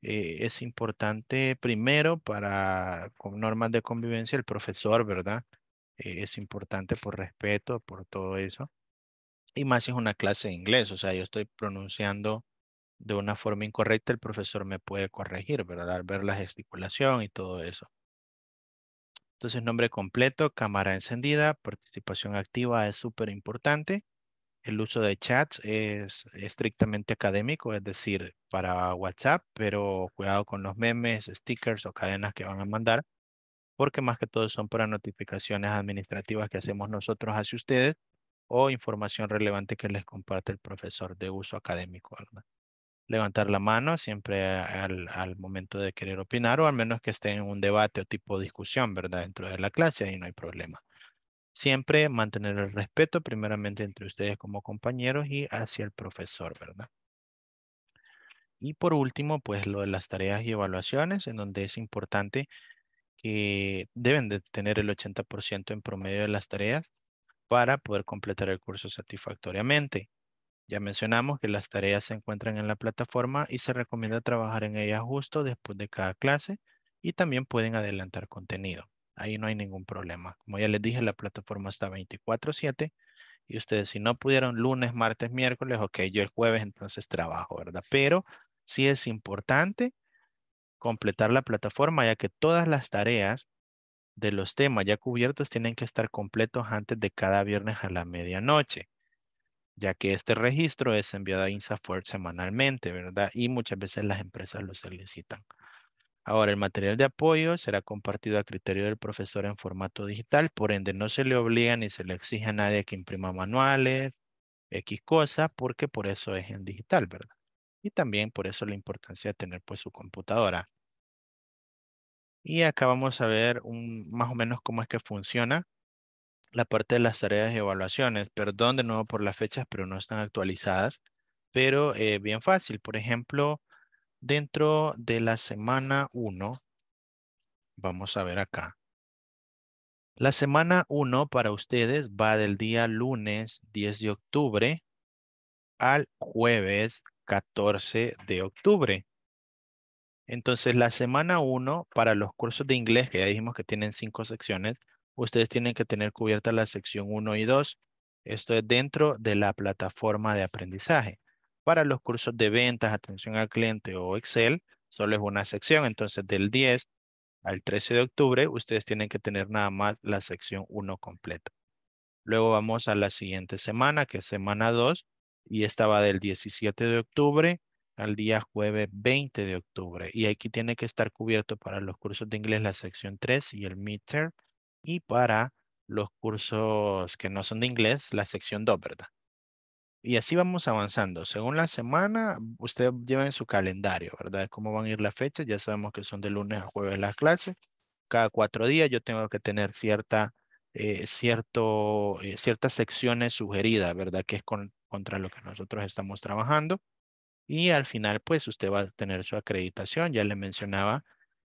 eh, es importante primero para con normas de convivencia el profesor, ¿verdad? Eh, es importante por respeto, por todo eso. Y más si es una clase de inglés. O sea, yo estoy pronunciando de una forma incorrecta, el profesor me puede corregir, ¿verdad? Al ver la gesticulación y todo eso. Entonces, nombre completo, cámara encendida, participación activa es súper importante. El uso de chats es estrictamente académico, es decir, para WhatsApp, pero cuidado con los memes, stickers o cadenas que van a mandar, porque más que todo son para notificaciones administrativas que hacemos nosotros hacia ustedes o información relevante que les comparte el profesor de uso académico, ¿verdad? Levantar la mano siempre al, al momento de querer opinar o al menos que esté en un debate o tipo de discusión, ¿verdad? Dentro de la clase y no hay problema. Siempre mantener el respeto primeramente entre ustedes como compañeros y hacia el profesor, ¿verdad? Y por último, pues lo de las tareas y evaluaciones en donde es importante que deben de tener el ochenta por ciento en promedio de las tareas para poder completar el curso satisfactoriamente. Ya mencionamos que las tareas se encuentran en la plataforma y se recomienda trabajar en ellas justo después de cada clase y también pueden adelantar contenido. Ahí no hay ningún problema. Como ya les dije, la plataforma está veinticuatro siete y ustedes si no pudieron lunes, martes, miércoles, ok, yo el jueves entonces trabajo, ¿verdad? Pero sí es importante completar la plataforma ya que todas las tareas de los temas ya cubiertos tienen que estar completos antes de cada viernes a la medianoche. Ya que este registro es enviado a INSAFORP semanalmente, ¿verdad? Y muchas veces las empresas lo solicitan. Ahora, el material de apoyo será compartido a criterio del profesor en formato digital, por ende no se le obliga ni se le exige a nadie que imprima manuales, X cosa, porque por eso es en digital, ¿verdad? Y también por eso la importancia de tener pues su computadora. Y acá vamos a ver un, más o menos cómo es que funciona la parte de las tareas y evaluaciones. Perdón de nuevo por las fechas, pero no están actualizadas. Pero eh, bien fácil. Por ejemplo, dentro de la semana uno, vamos a ver acá. La semana uno para ustedes va del día lunes diez de octubre al jueves catorce de octubre. Entonces, la semana uno para los cursos de inglés, que ya dijimos que tienen cinco secciones, ustedes tienen que tener cubierta la sección uno y dos. Esto es dentro de la plataforma de aprendizaje. Para los cursos de ventas, atención al cliente o Excel, solo es una sección. Entonces, del diez al trece de octubre, ustedes tienen que tener nada más la sección uno completa. Luego vamos a la siguiente semana, que es semana dos. Y esta va del diecisiete de octubre al día jueves veinte de octubre. Y aquí tiene que estar cubierto para los cursos de inglés la sección tres y el midterm. Y para los cursos que no son de inglés, la sección dos, ¿verdad? Y así vamos avanzando. Según la semana, ustedes llevan su calendario, ¿verdad? Cómo van a ir las fechas. Ya sabemos que son de lunes a jueves las clases. Cada cuatro días yo tengo que tener cierta, eh, cierto, eh, ciertas secciones sugeridas, ¿verdad? Que es con, contra lo que nosotros estamos trabajando. Y al final, pues, usted va a tener su acreditación. Ya le mencionaba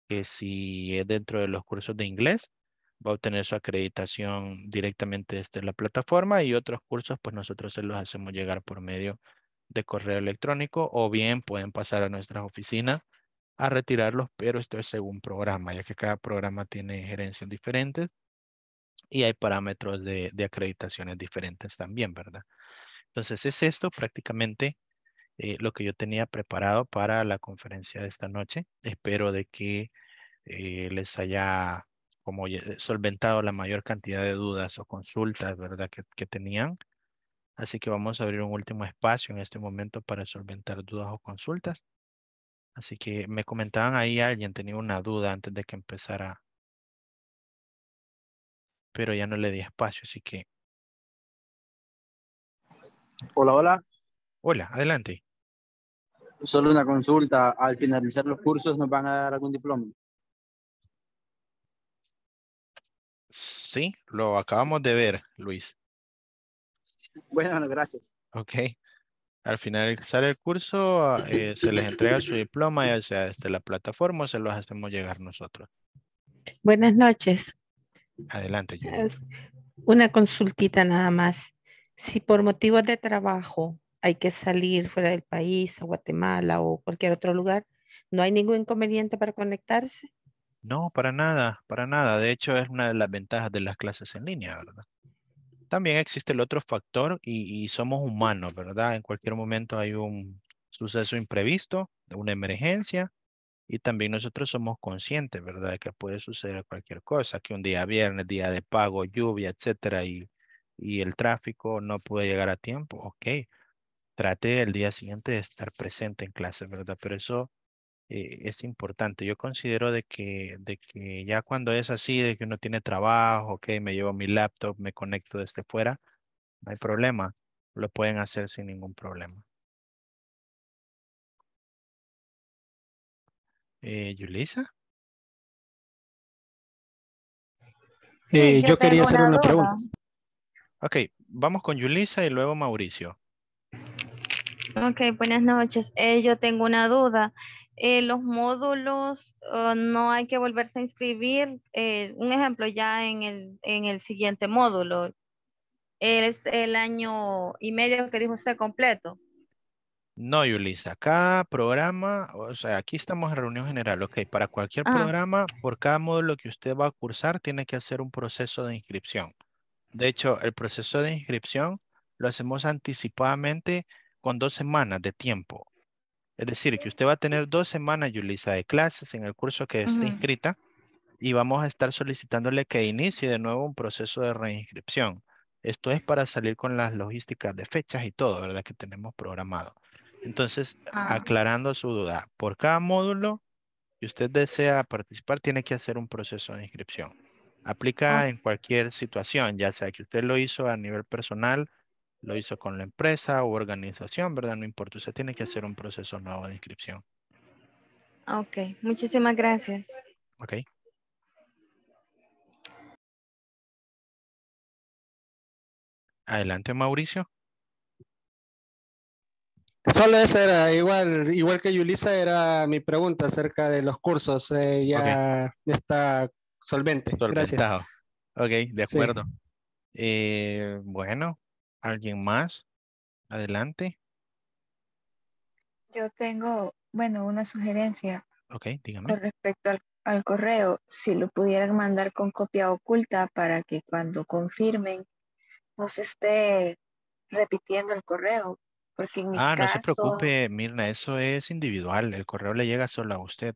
que si es dentro de los cursos de inglés, va a obtener su acreditación directamente desde la plataforma, y otros cursos pues nosotros se los hacemos llegar por medio de correo electrónico, o bien pueden pasar a nuestras oficinas a retirarlos, pero esto es según programa, ya que cada programa tiene gerencias diferentes y hay parámetros de, de acreditaciones diferentes también, ¿verdad? Entonces es esto prácticamente eh, lo que yo tenía preparado para la conferencia de esta noche. Espero de que eh, les haya como solventado la mayor cantidad de dudas o consultas, ¿verdad? Que, que tenían. Así que vamos a abrir un último espacio en este momento para solventar dudas o consultas. Así que me comentaban ahí, alguien tenía una duda antes de que empezara, pero ya no le di espacio, así que. Hola, hola. Hola, adelante. Solo una consulta. Al finalizar los cursos, ¿nos van a dar algún diploma? Sí, lo acabamos de ver, Luis. Bueno, gracias. Ok. Al finalizar el curso, eh, se les entrega su diploma, ya sea desde la plataforma o se los hacemos llegar nosotros. Buenas noches. Adelante, Julia. Una consultita nada más. Si por motivos de trabajo hay que salir fuera del país, a Guatemala o cualquier otro lugar, ¿no hay ningún inconveniente para conectarse? No, para nada, para nada. De hecho, es una de las ventajas de las clases en línea, ¿verdad? También existe el otro factor y, y somos humanos, ¿verdad? En cualquier momento hay un suceso imprevisto, una emergencia, y también nosotros somos conscientes, ¿verdad? De que puede suceder cualquier cosa, que un día viernes, día de pago, lluvia, etcétera, y, y el tráfico no puede llegar a tiempo. Ok, trate el día siguiente de estar presente en clase, ¿verdad? Pero eso... Eh, es importante. Yo considero de que, de que ya cuando es así, de que uno tiene trabajo, ok, me llevo mi laptop, me conecto desde fuera, no hay problema. Lo pueden hacer sin ningún problema. Eh, ¿Yulisa? Sí, eh, yo, yo quería hacer una, una pregunta. Ok, vamos con Yulisa y luego Mauricio. Ok, buenas noches. Eh, yo tengo una duda. Eh, los módulos uh, no hay que volverse a inscribir, eh, un ejemplo ya en el, en el siguiente módulo, es el año y medio que dijo usted completo. No, Yulisa, cada programa, o sea, aquí estamos en reunión general, ok, para cualquier Ajá. programa, por cada módulo que usted va a cursar tiene que hacer un proceso de inscripción. De hecho, el proceso de inscripción lo hacemos anticipadamente con dos semanas de tiempo. Es decir, que usted va a tener dos semanas, Yulisa, de clases en el curso que esté uh-huh. inscrita, y vamos a estar solicitándole que inicie de nuevo un proceso de reinscripción. Esto es para salir con las logísticas de fechas y todo, ¿verdad? Que tenemos programado. Entonces, uh-huh. aclarando su duda, por cada módulo que usted desea participar, tiene que hacer un proceso de inscripción. Aplica uh-huh. en cualquier situación, ya sea que usted lo hizo a nivel personal, lo hizo con la empresa u organización, ¿verdad? No importa, usted tiene que hacer un proceso nuevo de inscripción. Ok, muchísimas gracias. Ok. Adelante, Mauricio. Solo esa era, igual, igual que Yulisa, era mi pregunta acerca de los cursos. Eh, ya okay. está solvente. Solventado. Gracias. Ok, de acuerdo. Sí. Eh, bueno. ¿Alguien más? Adelante. Yo tengo, bueno, una sugerencia. Ok, dígame. Con respecto al, al correo, si lo pudieran mandar con copia oculta para que cuando confirmen no se esté repitiendo el correo. Porque en mi ah, caso... no se preocupe, Mirna, eso es individual. El correo le llega solo a usted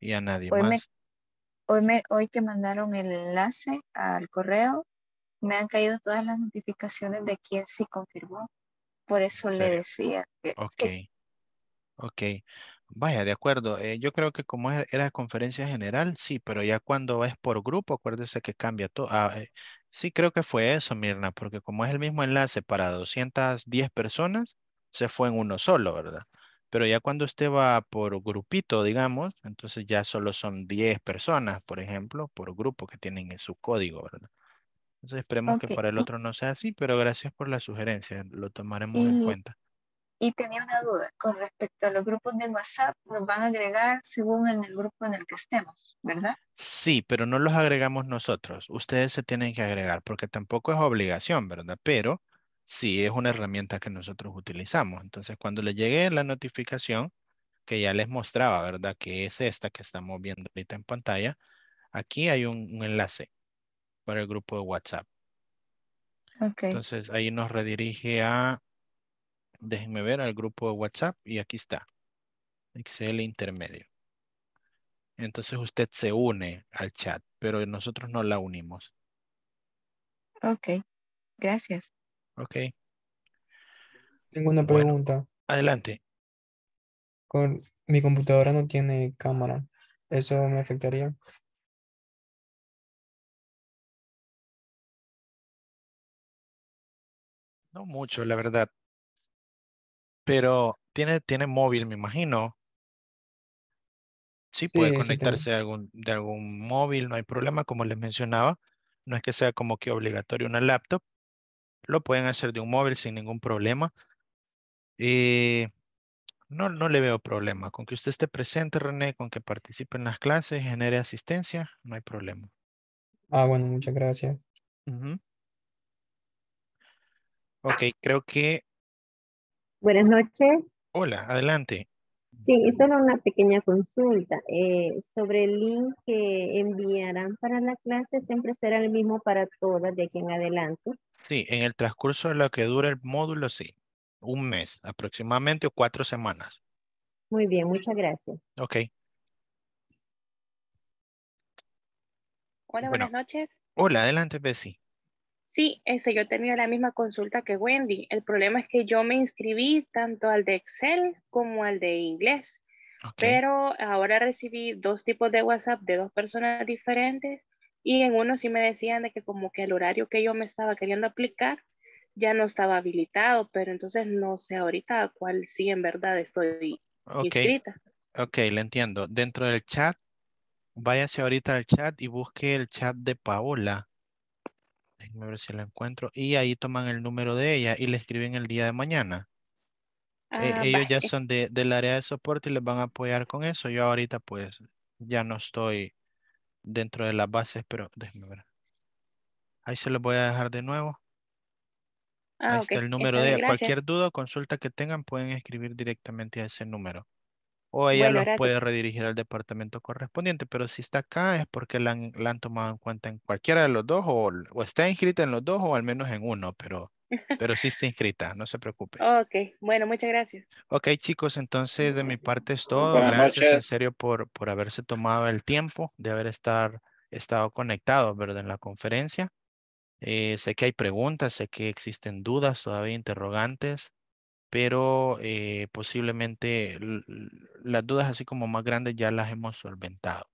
y a nadie hoy más. Me, hoy, me, hoy que mandaron el enlace al correo, me han caído todas las notificaciones de quién sí confirmó. Por eso le decía. Que, ok. Sí. Ok. Vaya, de acuerdo. Eh, yo creo que como er- era conferencia general, sí, pero ya cuando es por grupo, acuérdese que cambia todo. Sí, creo que fue eso, Mirna, porque como es el mismo enlace para doscientas diez personas, se fue en uno solo, ¿verdad? Pero ya cuando usted va por grupito, digamos, entonces ya solo son diez personas, por ejemplo, por grupo que tienen en su código, ¿verdad? Entonces esperemos que Ok. para el Y, otro no sea así, pero gracias por la sugerencia, lo tomaremos en y, cuenta. y tenía una duda con respecto a los grupos de WhatsApp, nos van a agregar según en el grupo en el que estemos, ¿verdad? Sí, pero no los agregamos nosotros. Ustedes se tienen que agregar porque tampoco es obligación, ¿verdad? Pero sí es una herramienta que nosotros utilizamos. Entonces, cuando les llegue la notificación que ya les mostraba, ¿verdad? Que es esta que estamos viendo ahorita en pantalla. Aquí hay un, un enlace para el grupo de WhatsApp. Ok. Entonces, ahí nos redirige a, déjenme ver, al grupo de WhatsApp y aquí está, Excel intermedio. Entonces, usted se une al chat, pero nosotros no la unimos. Ok. Gracias. Ok, Tengo una bueno, pregunta. adelante. Con mi computadora no tiene cámara. ¿Eso me afectaría? No mucho, la verdad, pero tiene, tiene móvil, me imagino. Sí, puede Sí, sí tengo. conectarse a algún, de algún móvil, no hay problema, como les mencionaba. No es que sea como que obligatorio una laptop, lo pueden hacer de un móvil sin ningún problema. Eh, no, no le veo problema. Con que usted esté presente, René, con que participe en las clases, genere asistencia, no hay problema. Ah, bueno, muchas gracias. Ujú. Ok, creo que... Buenas noches. Hola, adelante. Sí, es solo una pequeña consulta. Eh, sobre el link que enviarán para la clase, siempre será el mismo para todas de aquí en adelante. Sí, en el transcurso de lo que dura el módulo, sí. Un mes aproximadamente o cuatro semanas. Muy bien, muchas gracias. Ok, Hola, bueno. buenas noches. Hola, adelante, Bessie. Sí, este, yo tenía la misma consulta que Wendy. El problema es que yo me inscribí tanto al de Excel como al de inglés, Ok, pero ahora recibí dos tipos de WhatsApp de dos personas diferentes y en uno sí me decían de que como que el horario que yo me estaba queriendo aplicar ya no estaba habilitado, pero entonces no sé ahorita a cuál sí en verdad estoy ok, inscrita. ok, le entiendo. Dentro del chat, váyase ahorita al chat y busque el chat de Paola. Déjenme ver si la encuentro. Y ahí toman el número de ella y le escriben el día de mañana. E- Ah, Ellos va. ya son de, del área de soporte y les van a apoyar con eso. Yo ahorita pues ya no estoy dentro de las bases, pero déjenme ver. Ahí se los voy a dejar de nuevo. Ahí Ah, ok. está el número Está de bien, ella. Cualquier gracias. duda o consulta que tengan pueden escribir directamente a ese número. O ella Bueno, los gracias. puede redirigir al departamento correspondiente, pero si está acá es porque la han, la han tomado en cuenta en cualquiera de los dos o, o está inscrita en los dos o al menos en uno, pero, pero sí está inscrita, no se preocupe. Ok, bueno, muchas gracias. Ok, chicos, entonces de mi parte es todo. Buenas Gracias en noches. serio por, por haberse tomado el tiempo de haber estar, estado conectados, ¿verdad? En la conferencia. Eh, sé que hay preguntas, sé que existen dudas, todavía interrogantes, pero eh, posiblemente l- l- las dudas así como más grandes ya las hemos solventado.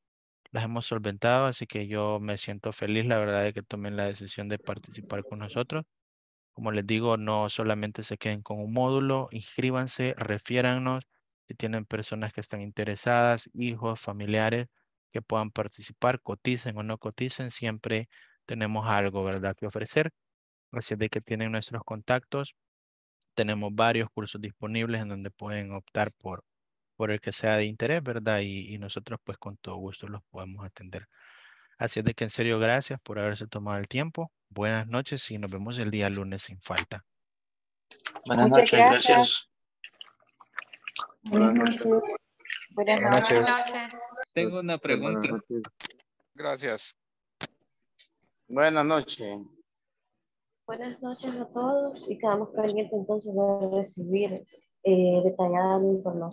Las hemos solventado, así que yo me siento feliz, la verdad, de que tomen la decisión de participar con nosotros. Como les digo, no solamente se queden con un módulo, inscríbanse, refiérannos si tienen personas que están interesadas, hijos, familiares que puedan participar, coticen o no coticen, siempre tenemos algo, ¿verdad?, que ofrecer. Así es de que tienen nuestros contactos, tenemos varios cursos disponibles en donde pueden optar por, por el que sea de interés, ¿verdad? Y, y nosotros pues con todo gusto los podemos atender. Así es de que en serio, gracias por haberse tomado el tiempo. Buenas noches y nos vemos el día lunes sin falta. Buenas Muchas noches, gracias. gracias. Buenas Buenas noches. noches. Buenas Buenas noches. noches. Tengo una pregunta. Gracias. Buenas noches. Buenas noches a todos y quedamos pendientes entonces de recibir eh, detallada la información.